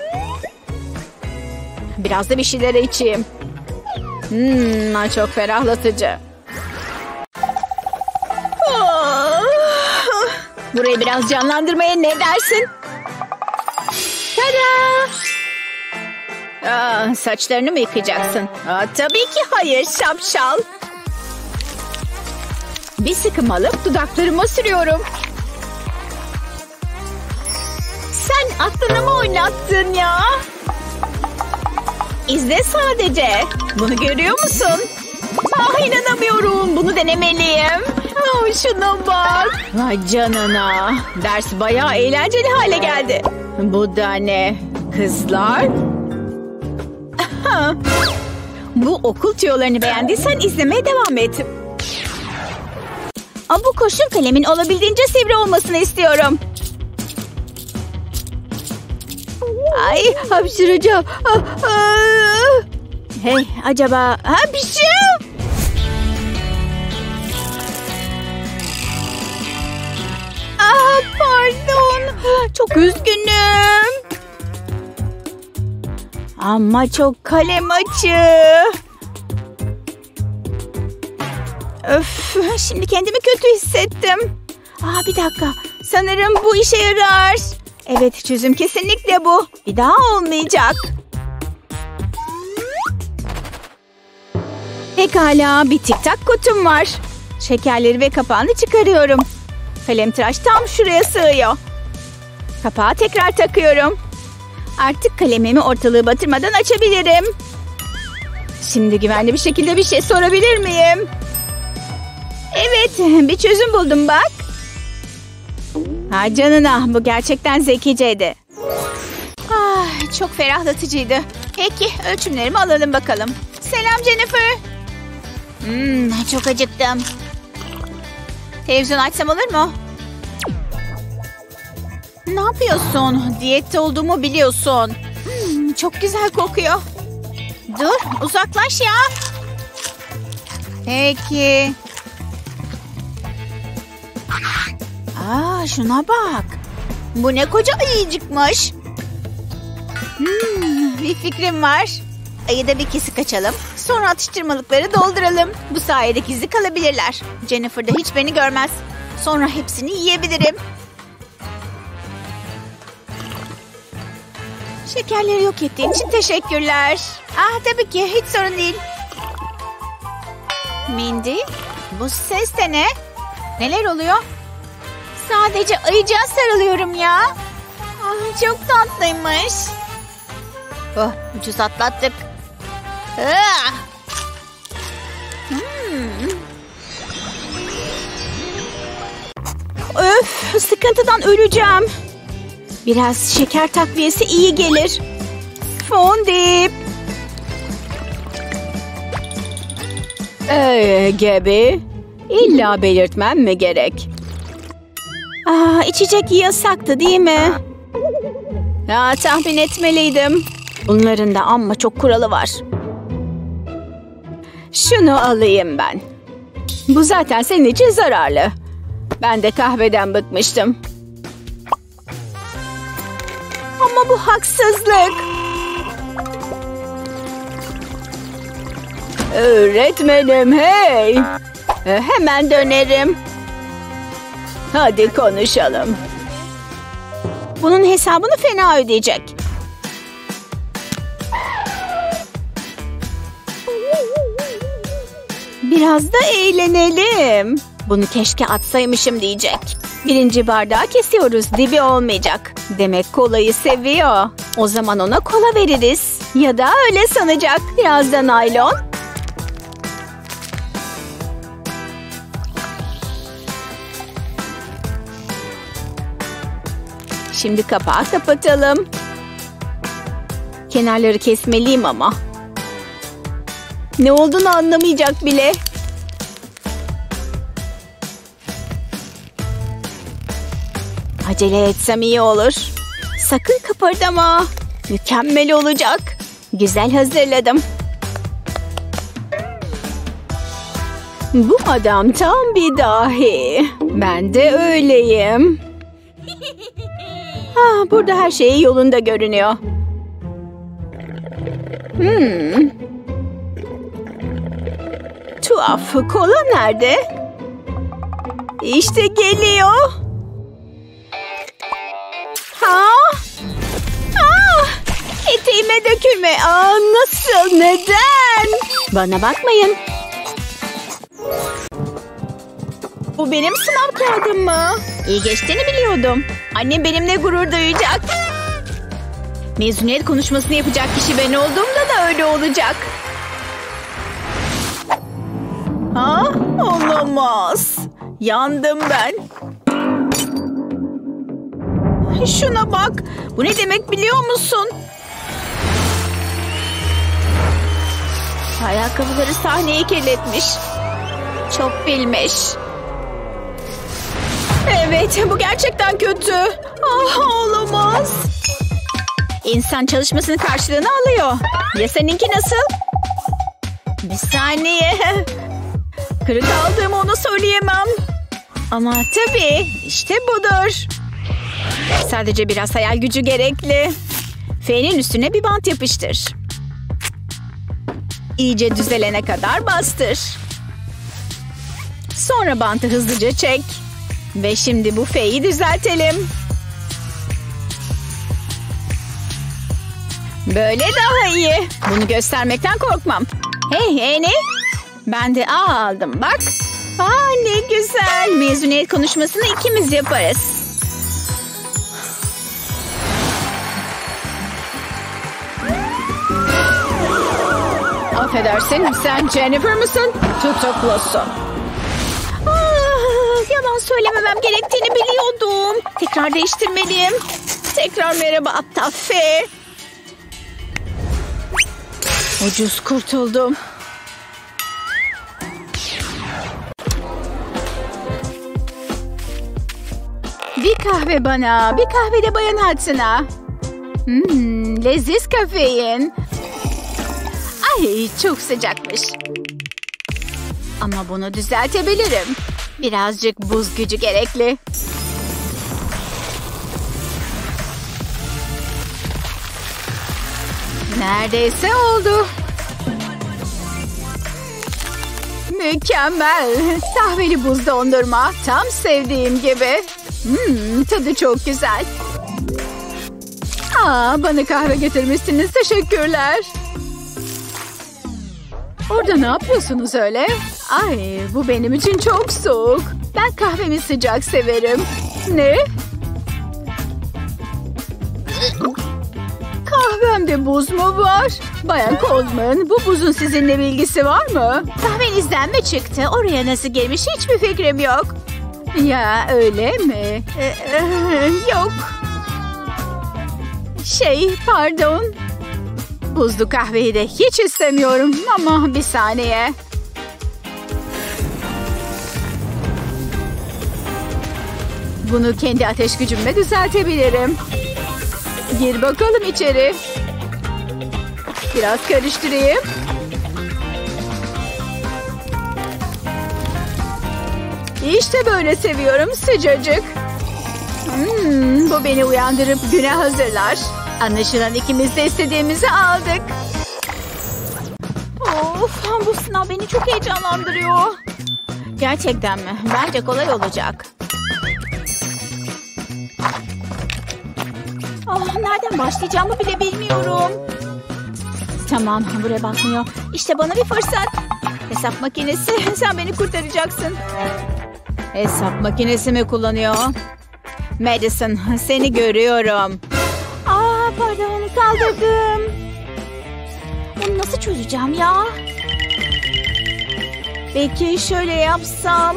Biraz da bir şeyler içeyim. Çok ferahlatıcı. Burayı biraz canlandırmaya ne dersin? Tada! Saçlarını mı yıkayacaksın? Tabii ki hayır, şapşal. Bir sıkım alıp dudaklarıma sürüyorum. Sen aklını mı oynattın ya? İzle sadece. Bunu görüyor musun? Ah, inanamıyorum. Bunu denemeliyim. Ah, şuna bak. Vay canına. Ders bayağı eğlenceli hale geldi. Bu da ne? Kızlar? Aha. Bu okul tüyolarını beğendiysen izlemeye devam et. Bu kurşun kalemin olabildiğince sivri olmasını istiyorum. Ay, hapşıracağım. Hey, acaba hapşır. Pardon. Çok üzgünüm. Ama çok kalem açı. Öf, şimdi kendimi kötü hissettim. Bir dakika. Sanırım bu işe yarar. Evet, çözüm kesinlikle bu. Bir daha olmayacak. Pekala, bir tiktak kutum var. Şekerleri ve kapağını çıkarıyorum. Kalemtıraş tam şuraya sığıyor. Kapağı tekrar takıyorum. Artık kalemimi ortalığı batırmadan açabilirim. Şimdi güvenli bir şekilde bir şey sorabilir miyim? Evet, bir çözüm buldum bak. Ha canına, bu gerçekten zekiceydi. Çok ferahlatıcıydı. Peki, ölçümlerimi alalım bakalım. Selam Jennifer. Çok acıktım. Televizyon açsam olur mu? Ne yapıyorsun? Diyette olduğumu biliyorsun. Çok güzel kokuyor. Dur, uzaklaş ya. Peki. Şuna bak. Bu ne koca ayıcıkmış. Bir fikrim var. Ayıda bir kesik açalım. Sonra atıştırmalıkları dolduralım. Bu sayede gizli kalabilirler. Jennifer de hiç beni görmez. Sonra hepsini yiyebilirim. Şekerleri yok ettiğin için teşekkürler. Tabii ki hiç sorun değil. Mindy, bu ses de ne? Neler oluyor? Sadece ayıcığa sarılıyorum ya. Çok tatlıymış. Oh, ucuz atlattık. Öf, sıkıntıdan öleceğim. Biraz şeker takviyesi iyi gelir. Fondip. Gibi. İlla belirtmem mi gerek? İçecek yasaktı değil mi? Tahmin etmeliydim. Bunların da amma çok kuralı var. Şunu alayım ben. Bu zaten senin için zararlı. Ben de kahveden bıkmıştım. Ama bu haksızlık. Öğretmenim hey. Hemen dönerim. Hadi konuşalım. Bunun hesabını fena ödeyecek. Biraz da eğlenelim. Bunu keşke atsaymışım diyecek. Birinci bardağı kesiyoruz. Dibi olmayacak. Demek kolayı seviyor. O zaman ona kola veririz. Ya da öyle sanacak. Biraz da naylon. Şimdi kapağı kapatalım. Kenarları kesmeliyim ama. Ne olduğunu anlamayacak bile. Acele etsem iyi olur. Sakın kıpırdama. Mükemmel olacak. Güzel hazırladım. Bu adam tam bir dahi. Ben de öyleyim. Burada her şey yolunda görünüyor. Tuhaf. Kola nerede? İşte geliyor. Eteğime dökülme. Nasıl? Neden? Bana bakmayın. Bu benim sınav kağıdım mı? İyi geçtiğini biliyordum. Annem benimle gurur duyacak. Mezuniyet konuşmasını yapacak kişi ben olduğumda da öyle olacak. Ha? Olamaz. Yandım ben. Şuna bak. Bu ne demek biliyor musun? Ayakkabıları sahneyi kirletmiş. Çok bilmiş. Evet, bu gerçekten kötü. Ah, olamaz. İnsan çalışmasının karşılığını alıyor. Ya seninki nasıl? Bir saniye. Kırık aldığımı ona söyleyemem. Ama tabii işte budur. Sadece biraz hayal gücü gerekli. F'nin üstüne bir bant yapıştır. İyice düzelene kadar bastır. Sonra bantı hızlıca çek. Ve şimdi bu F'yi düzeltelim. Böyle daha iyi. Bunu göstermekten korkmam. Hey Annie. Ben de A aldım bak. Aa, ne güzel. Mezuniyet konuşmasını ikimiz yaparız. Affedersin, sen Jennifer mısın? Tutuklusun. Aa, yalan söylememem gerektiğini biliyordum. Tekrar değiştirmeliyim. Tekrar merhaba aptal F. Ucuz kurtuldum. Bir kahve bana, bir kahve de bayan Hudson'a. Leziz kafein. Ay, çok sıcakmış. Ama bunu düzeltebilirim. Birazcık buz gücü gerekli. Neredeyse oldu. Mükemmel. Kahveli buz dondurma. Tam sevdiğim gibi. Tadı çok güzel. Aa, bana kahve getirmişsiniz. Teşekkürler. Orada ne yapıyorsunuz öyle? Ay, bu benim için çok soğuk. Ben kahvemi sıcak severim. Ne? Kahvemde buz mu var? Bayan Coleman, bu buzun sizinle bilgisi var mı? Kahvenizden mi çıktı? Oraya nasıl girmiş hiçbir fikrim yok. Ya öyle mi? Yok. Pardon. Buzlu kahveyi de hiç istemiyorum ama bir saniye. Bunu kendi ateş gücümle düzeltebilirim. Gir bakalım içeri. Biraz karıştırayım. İşte böyle seviyorum, sıcacık. Bu beni uyandırıp güne hazırlar. Anlaşılan ikimiz de istediğimizi aldık. Of, bu sınav beni çok heyecanlandırıyor. Gerçekten mi? Bence kolay olacak. Oh, nereden başlayacağımı bile bilmiyorum. Tamam, buraya bakmıyor. İşte bana bir fırsat. Hesap makinesi, sen beni kurtaracaksın. Hesap makinesi mi kullanıyor? Madison, seni görüyorum. Pardon, kaldırdım. Bunu nasıl çözeceğim ya? Peki şöyle yapsam.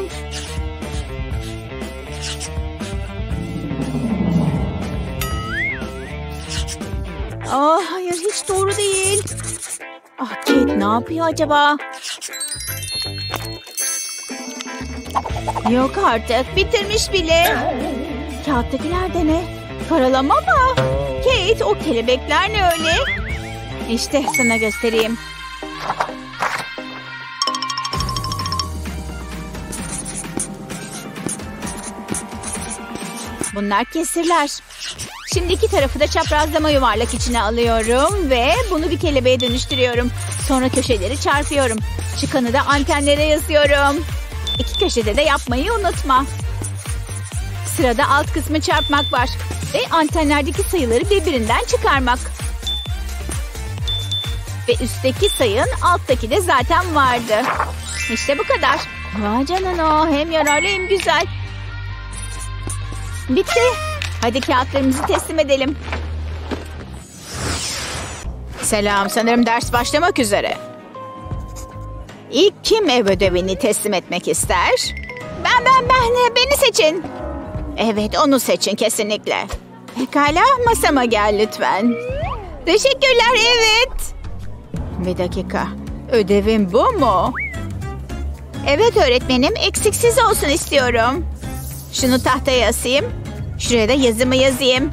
Hayır, hiç doğru değil. Kate ne yapıyor acaba? Yok artık, bitirmiş bile. Kağıttakiler de ne? Karalama mı? Kate, o kelebekler ne öyle? İşte sana göstereyim. Bunlar kesirler. Şimdi iki tarafı da çaprazlama yuvarlak içine alıyorum ve bunu bir kelebeğe dönüştürüyorum. Sonra köşeleri çarpıyorum. Çıkanı da antenlere yazıyorum. İki köşede de yapmayı unutma. Sırada alt kısmı çarpmak var. Ve antenlerdeki sayıları birbirinden çıkarmak. Ve üstteki sayın alttaki de zaten vardı. İşte bu kadar. Vay canına, hem yararlı hem güzel. Bitti. Hadi kağıtlarımızı teslim edelim. Selam, sanırım ders başlamak üzere. İlk kim ev ödevini teslim etmek ister? Ben. Beni seçin. Evet, onu seçin kesinlikle. Pekala, masama gel lütfen. Teşekkürler, evet. Bir dakika. Ödevim bu mu? Evet öğretmenim, eksiksiz olsun istiyorum. Şunu tahtaya asayım. Şuraya da yazımı yazayım.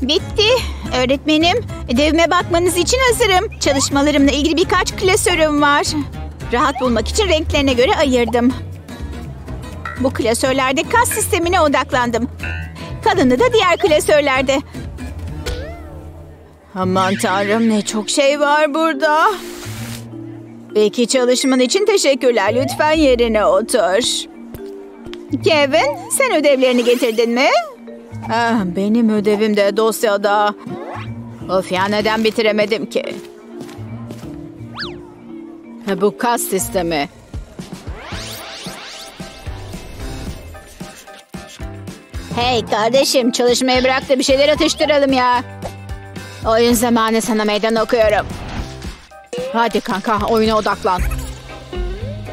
Bitti. Öğretmenim, ödevime bakmanız için hazırım. Çalışmalarımla ilgili birkaç klasörüm var. Rahat bulmak için renklerine göre ayırdım. Bu klasörlerde kas sistemine odaklandım. Kalanı da diğer klasörlerde. Aman tanrım, ne çok şey var burada. Peki, çalışman için teşekkürler. Lütfen yerine otur. Kevin, sen ödevlerini getirdin mi? Benim ödevim de dosyada. Of ya, neden bitiremedim ki? Bu kas sistemi. Hey kardeşim, çalışmayı bırak da bir şeyler atıştıralım ya. Oyun zamanı, sana meydan okuyorum. Hadi kanka, oyuna odaklan.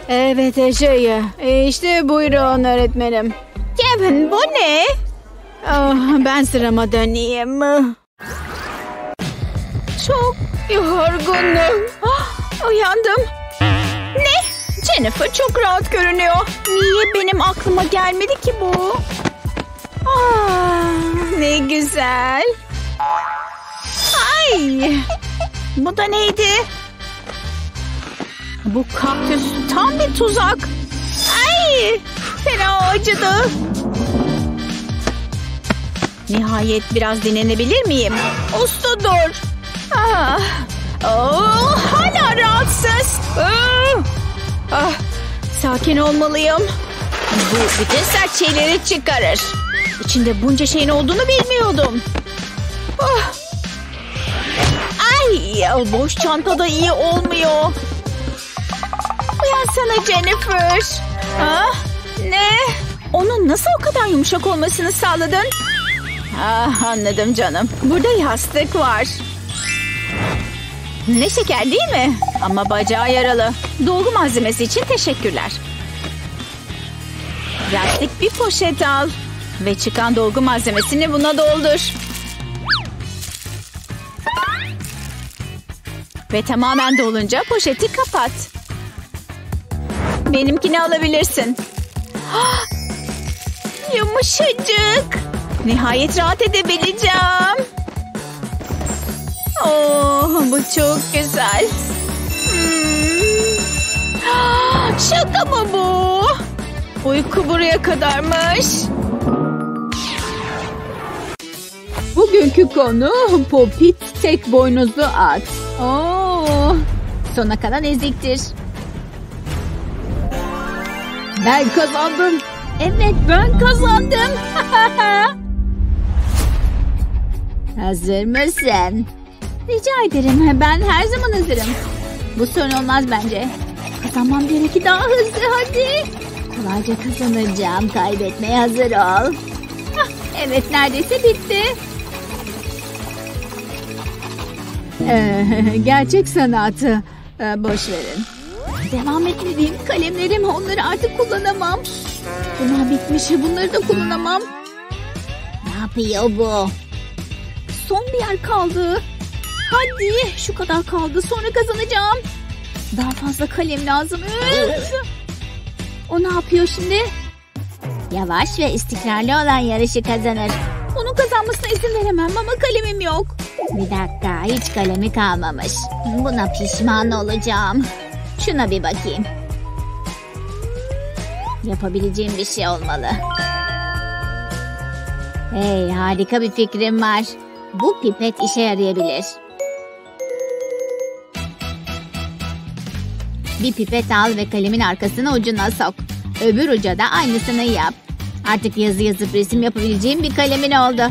Evet şey, işte buyurun öğretmenim. Kevin, bu ne? Oh, ben sırama döneyim. Çok yorgunum. Uyandım. Ne? Jennifer çok rahat görünüyor. Niye benim aklıma gelmedi ki bu? Ne güzel. Ay! Bu da neydi? Bu kaktüs tam bir tuzak. Ay! Fena acıdı. Nihayet biraz dinlenebilir miyim? Usta dur. Hala rahatsız. Sakin olmalıyım. Bu bütün sert şeyleri çıkarır. İçinde bunca şeyin olduğunu bilmiyordum. Ay, boş çantada iyi olmuyor. Uyansana Jennifer. Ne? Onun nasıl o kadar yumuşak olmasını sağladın? Anladım canım. Burada yastık var. Ne şeker değil mi? Ama bacağı yaralı. Dolgu malzemesi için teşekkürler. Yastık bir poşet al. Ve çıkan dolgu malzemesini buna doldur. Ve tamamen dolunca poşeti kapat. Benimkini alabilirsin. Yumuşacık. Nihayet rahat edebileceğim. Bu çok güzel. Şaka mı bu? Uyku buraya kadarmış. Bugünkü konu Popit tek boynuzlu at. Sona kalan eziktir. Ben kazandım. Evet, ben kazandım. Hazır mısın? Rica ederim. Ben her zaman hazırım. Bu sorun olmaz bence. Kazanmam gerekir, daha hızlı hadi. Kolayca kazanacağım. Kaybetmeye hazır ol. Evet, neredeyse bitti. Gerçek sanatı boş verin. Devam etmediğim kalemlerim, onları artık kullanamam. Bunlar bitmiş, bunları da kullanamam. Ne yapıyor bu? Son bir yer kaldı. Hadi, şu kadar kaldı, sonra kazanacağım. Daha fazla kalem lazım. O ne yapıyor şimdi? Yavaş ve istikrarlı olan yarışı kazanır. Onun kazanmasına izin veremem ama kalemim yok. Bir dakika, hiç kalemi kalmamış. Buna pişman olacağım. Şuna bir bakayım. Yapabileceğim bir şey olmalı. Hey, harika bir fikrim var. Bu pipet işe yarayabilir. Bir pipet al ve kalemin arkasını ucuna sok. Öbür uca da aynısını yap. Artık yazı yazıp resim yapabileceğim bir kalemin oldu.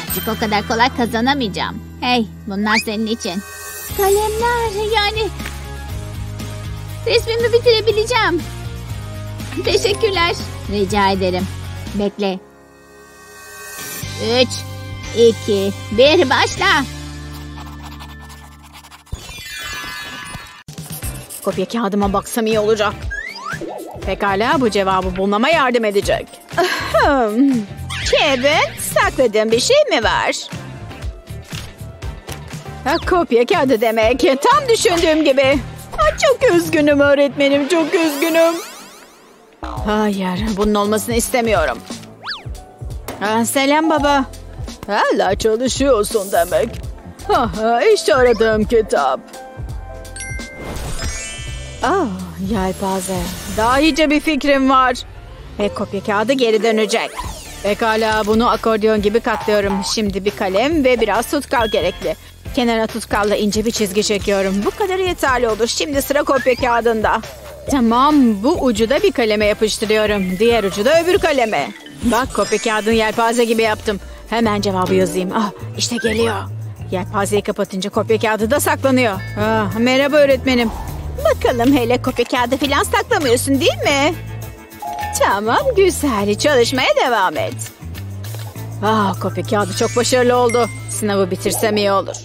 Artık o kadar kolay kazanamayacağım. Hey, bunlar senin için. Kalemler, yani... Resmimi bitirebileceğim. Teşekkürler. Rica ederim. Bekle. 3, 2, 1, başla. Kopya kağıdıma baksam iyi olacak. Pekala, bu cevabı bulmama yardım edecek. Kevin, sakladığın bir şey mi var? Ha, kopya kağıdı demek. Tam düşündüğüm gibi. Çok üzgünüm öğretmenim, çok üzgünüm. Hayır, bunun olmasını istemiyorum. Selam baba. Hala çalışıyorsun demek. İşte aradığım kitap. Yelpaze. Daha iyice bir fikrim var. Ve kopya kağıdı geri dönecek. Pekala, bunu akordeon gibi katlıyorum. Şimdi bir kalem ve biraz tutkal gerekli. Kenara tutkalla ince bir çizgi çekiyorum. Bu kadarı yeterli olur. Şimdi sıra kopya kağıdında. Tamam, bu ucu da bir kaleme yapıştırıyorum. Diğer ucu da öbür kaleme. Bak, kopya kağıdını yelpaze gibi yaptım. Hemen cevabı yazayım. İşte geliyor. Yelpazeyi kapatınca kopya kağıdı da saklanıyor. Merhaba öğretmenim. Bakalım, hele kopya kağıdı falan saklamıyorsun değil mi? Tamam, güzel. Çalışmaya devam et. Kopya kağıdı çok başarılı oldu. Sınavı bitirsem iyi olur.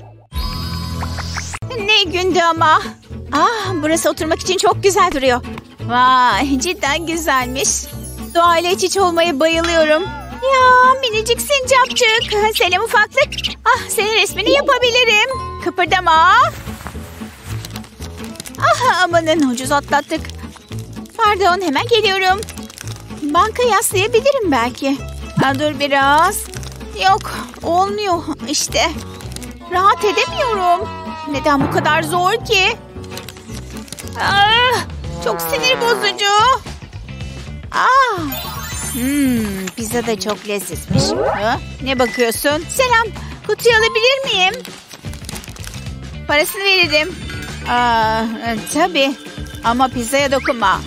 Ne gündü ama. Burası oturmak için çok güzel duruyor. Vay, cidden güzelmiş. Doğayla iç içe olmaya bayılıyorum. Ya minicik sincapçık. Selam ufaklık. Senin resmini yapabilirim. Kıpırdama. Amanın, ucuz atlattık. Pardon, hemen geliyorum. Banka yaslayabilirim belki. Dur biraz. Yok, olmuyor işte. Rahat edemiyorum. Neden bu kadar zor ki? Çok sinir bozucu. Pizza da çok lezzetmiş. Ne bakıyorsun? Selam, kutuyu alabilir miyim? Parasını veririm. Tabii, ama pizzaya dokunma.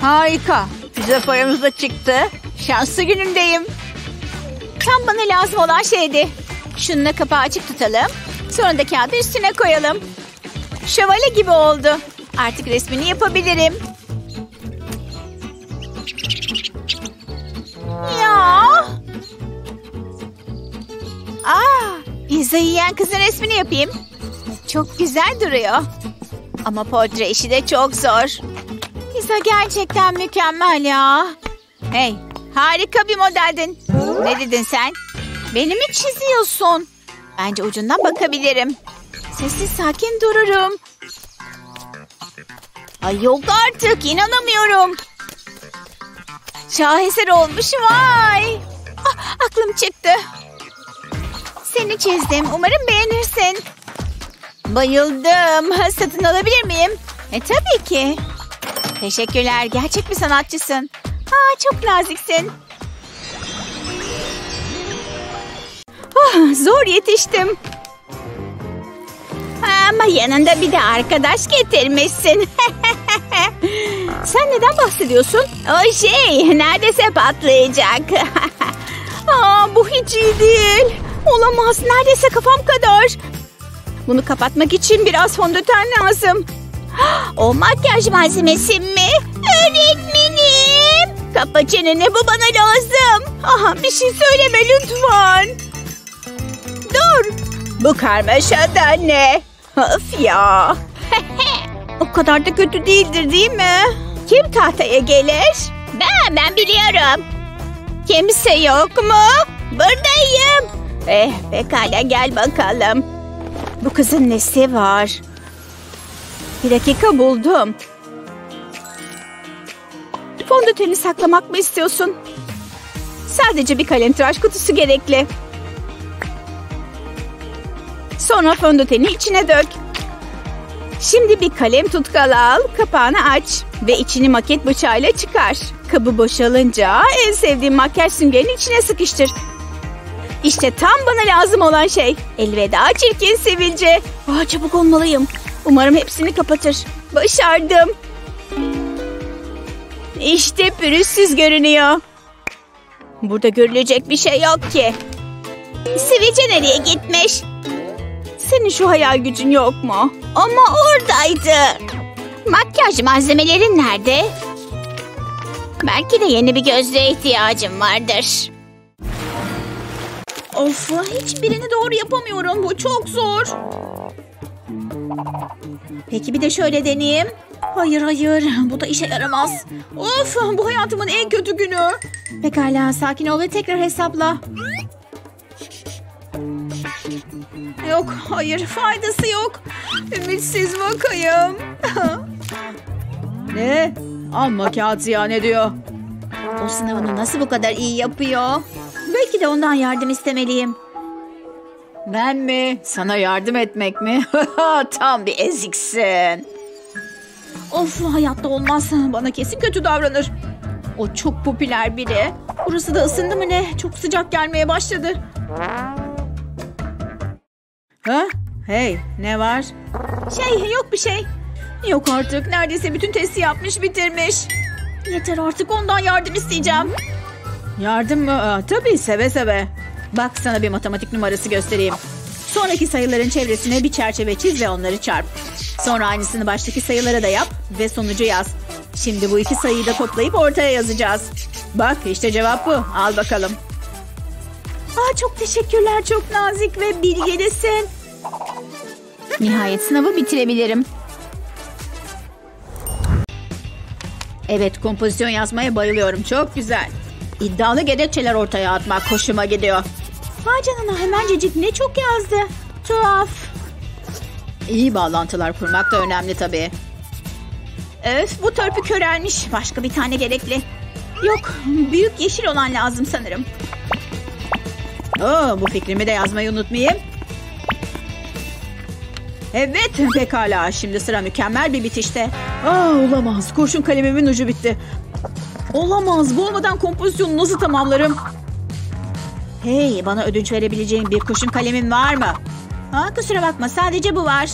Harika, pizza paramız da çıktı. Şanslı günümdeyim. Tam bana lazım olan şeydi. Şununla kapağı açık tutalım. Sonra da kağıdı üstüne koyalım. Şövalye gibi oldu. Artık resmini yapabilirim. Ya. Pizza yiyen kızın resmini yapayım. Çok güzel duruyor. Ama portre işi de çok zor. Pizza gerçekten mükemmel ya. Hey, harika bir modeldin. Ne dedin sen? Beni mi çiziyorsun? Bence ucundan bakabilirim. Sessiz sakin dururum. Ay yok artık, inanamıyorum. Şaheser olmuş, vay. Aklım çıktı. Seni çizdim, umarım beğenirsin. Bayıldım. Satın alabilir miyim? Tabii ki. Teşekkürler, gerçek bir sanatçısın. Çok naziksin. Zor yetiştim. Ama yanında bir de arkadaş getirmişsin. Sen neden bahsediyorsun? O şey neredeyse patlayacak. Bu hiç iyi değil. Olamaz, neredeyse kafam kadar. Bunu kapatmak için biraz fondöten lazım. O makyaj malzemesi mi? Öğretmenim! Kapa çeneni, bu bana lazım. Bir şey söyleme lütfen. Dur! Bu karmaşada ne? Of ya! O kadar da kötü değildir değil mi? Kim tahtaya gelir? Ben biliyorum. Kimse yok mu? Buradayım. Pekala, gel bakalım. Bu kızın nesi var? Bir dakika, buldum. Fondöteni saklamak mı istiyorsun? Sadece bir kalemtıraş kutusu gerekli. Sonra fondöteni içine dök. Şimdi bir kalem tutkalı al, kapağını aç ve içini maket bıçağıyla çıkar. Kabı boşalınca en sevdiğim makyaj süngerini içine sıkıştır. İşte tam bana lazım olan şey. Elveda çirkin sivilce. Çabuk olmalıyım. Umarım hepsini kapatır. Başardım. İşte pürüzsüz görünüyor. Burada görülecek bir şey yok ki. Sivilce nereye gitmiş? senin şu hayal gücün yok mu? Ama oradaydı. Makyaj malzemelerin nerede? Belki de yeni bir gözlüğe ihtiyacım vardır. Of, hiçbirini doğru yapamıyorum. Bu çok zor. Peki bir de şöyle deneyeyim. Hayır. Bu da işe yaramaz. Of, bu hayatımın en kötü günü. Pekala, sakin ol ve tekrar hesapla. Yok, hayır. Faydası yok. Ümitsiz bakayım. Ne? Amma kağıt ziyan ediyor. O sınavını nasıl bu kadar iyi yapıyor? Belki de ondan yardım istemeliyim. Ben mi? Sana yardım etmek mi? Tam bir eziksin. Of, hayatta olmaz. Bana kesin kötü davranır. O çok popüler biri. Burası da ısındı mı ne? Çok sıcak gelmeye başladı. Ha? Hey, ne var? Yok bir şey. Yok artık. Neredeyse bütün testi yapmış, bitirmiş. Yeter artık, ondan yardım isteyeceğim. Yardım mı? Tabii, seve seve. Bak, sana bir matematik numarası göstereyim. Sonraki sayıların çevresine bir çerçeve çiz ve onları çarp. Sonra aynısını baştaki sayılara da yap ve sonucu yaz. Şimdi bu iki sayıyı da toplayıp ortaya yazacağız. Bak, işte cevap bu. Al bakalım. Aa, çok teşekkürler. Çok nazik ve bilgilisin. Nihayet sınavı bitirebilirim. Evet, kompozisyon yazmaya bayılıyorum. Çok güzel. İddialı gerekçeler ortaya atmak hoşuma gidiyor. Vay canına, hemencecik ne çok yazdı. Tuhaf. İyi bağlantılar kurmak da önemli tabii. Öf, bu törpü körelmiş. Başka bir tane gerekli. Yok, büyük yeşil olan lazım sanırım. Bu fikrimi de yazmayı unutmayayım. Evet, pekala. Şimdi sıra mükemmel bir bitişte. Olamaz. Kurşun kalemimin ucu bitti. Olamaz. Bu olmadan kompozisyonu nasıl tamamlarım? Hey, bana ödünç verebileceğin bir kurşun kalemin var mı? Kusura bakma, sadece bu var.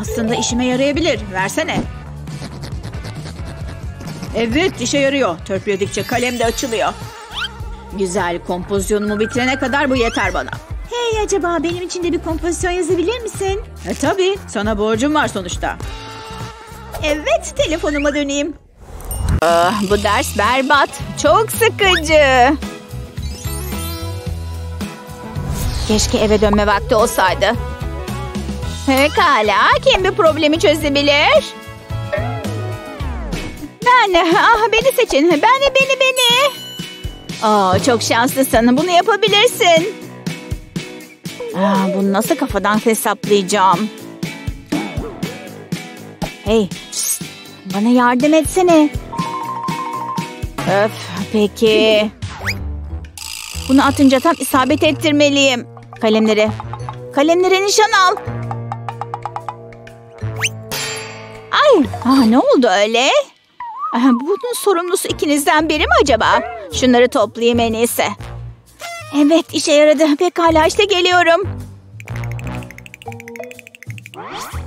Aslında işime yarayabilir. Versene. Evet, işe yarıyor. Törpüledikçe kalem de açılıyor. Güzel, kompozisyonumu bitirene kadar bu yeter bana. Hey, acaba benim için de bir kompozisyon yazabilir misin? Tabii, sana borcum var sonuçta. Evet, telefonuma döneyim. Bu ders berbat. Çok sıkıcı. Keşke eve dönme vakti olsaydı. Pekala, kim bir problemi çözebilir? Beni seçin. Beni. Çok şanslısın. Bunu yapabilirsin. Bunu nasıl kafadan hesaplayacağım? Hey, bana yardım etsene. Öf, peki. Bunu atınca tam isabet ettirmeliyim. Kalemlere nişan al. Ay, ne oldu öyle? Bunun sorumlusu ikinizden biri mi acaba? Şunları toplayayım en iyisi. Evet, işe yaradı. Pekala, işte geliyorum.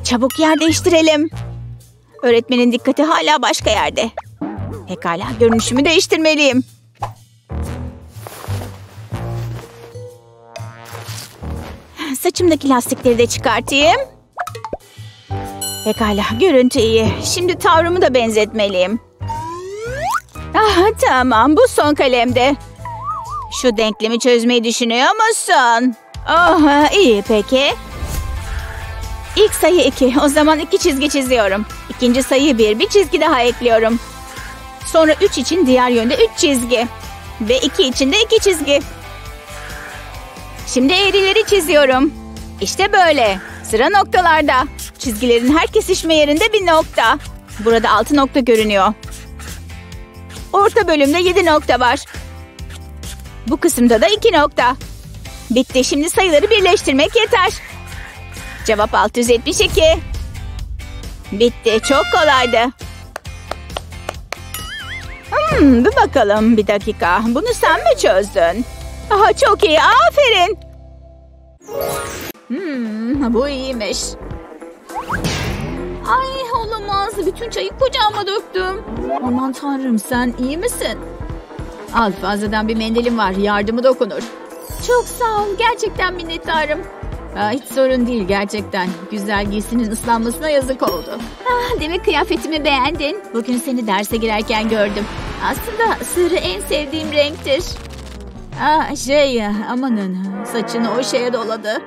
Çabuk yer değiştirelim. Öğretmenin dikkati hala başka yerde. Pekala, görünüşümü değiştirmeliyim. Saçımdaki lastikleri de çıkartayım. Pekala, görüntü iyi. Şimdi tavrımı da benzetmeliyim. Tamam, bu son kalemde. Şu denklemi çözmeyi düşünüyor musun? İyi, peki. İlk sayı 2. O zaman 2 çizgi çiziyorum. İkinci sayı 1. Bir çizgi daha ekliyorum. Sonra 3 için diğer yönde 3 çizgi. Ve 2 için de 2 çizgi. Şimdi eğrileri çiziyorum. İşte böyle. Sıra noktalarda. Çizgilerin her kesişme yerinde bir nokta. Burada 6 nokta görünüyor. Orta bölümde 7 nokta var. Bu kısımda da 2 nokta. Bitti. Şimdi sayıları birleştirmek yeter. Cevap 672. Bitti. Çok kolaydı. Bir bakalım. Bir dakika. Bunu sen mi çözdün? Çok iyi. Aferin. Bu iyiymiş. Ay, olamaz. Bütün çayı kucağıma döktüm. Aman tanrım, sen iyi misin? Al, fazladan bir mendilim var. Yardımı dokunur. Çok sağ ol. Gerçekten minnettarım. Aa, hiç sorun değil gerçekten. Güzel giysinin ıslanmasına yazık oldu. Ah, demek kıyafetimi beğendin. Bugün seni derse girerken gördüm. Aslında sarı en sevdiğim renktir. Aa, amanın saçını o şeye doladı.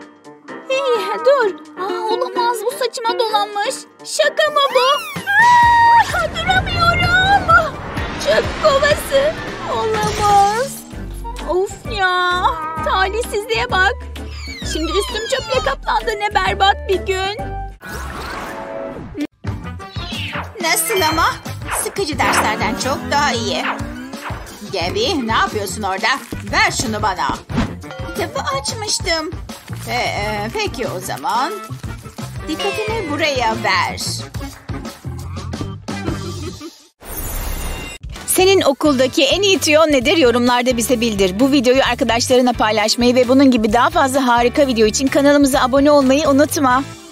Hey dur. Aa, olamaz, bu saçıma dolanmış. Şaka mı bu? Aa, duramıyorum. Çöp kovası. Olamaz. Of ya. Talihsizliğe bak. Şimdi üstüm çöple kaplandı, ne berbat bir gün. Nasıl ama? Sıkıcı derslerden çok daha iyi. Gabi, ne yapıyorsun orada? Ver şunu bana. Kitabı açmıştım. Peki o zaman. Dikkatini buraya ver. Senin okuldaki en iyi tüyo nedir? Yorumlarda bize bildir. Bu videoyu arkadaşlarına paylaşmayı ve bunun gibi daha fazla harika video için kanalımıza abone olmayı unutma.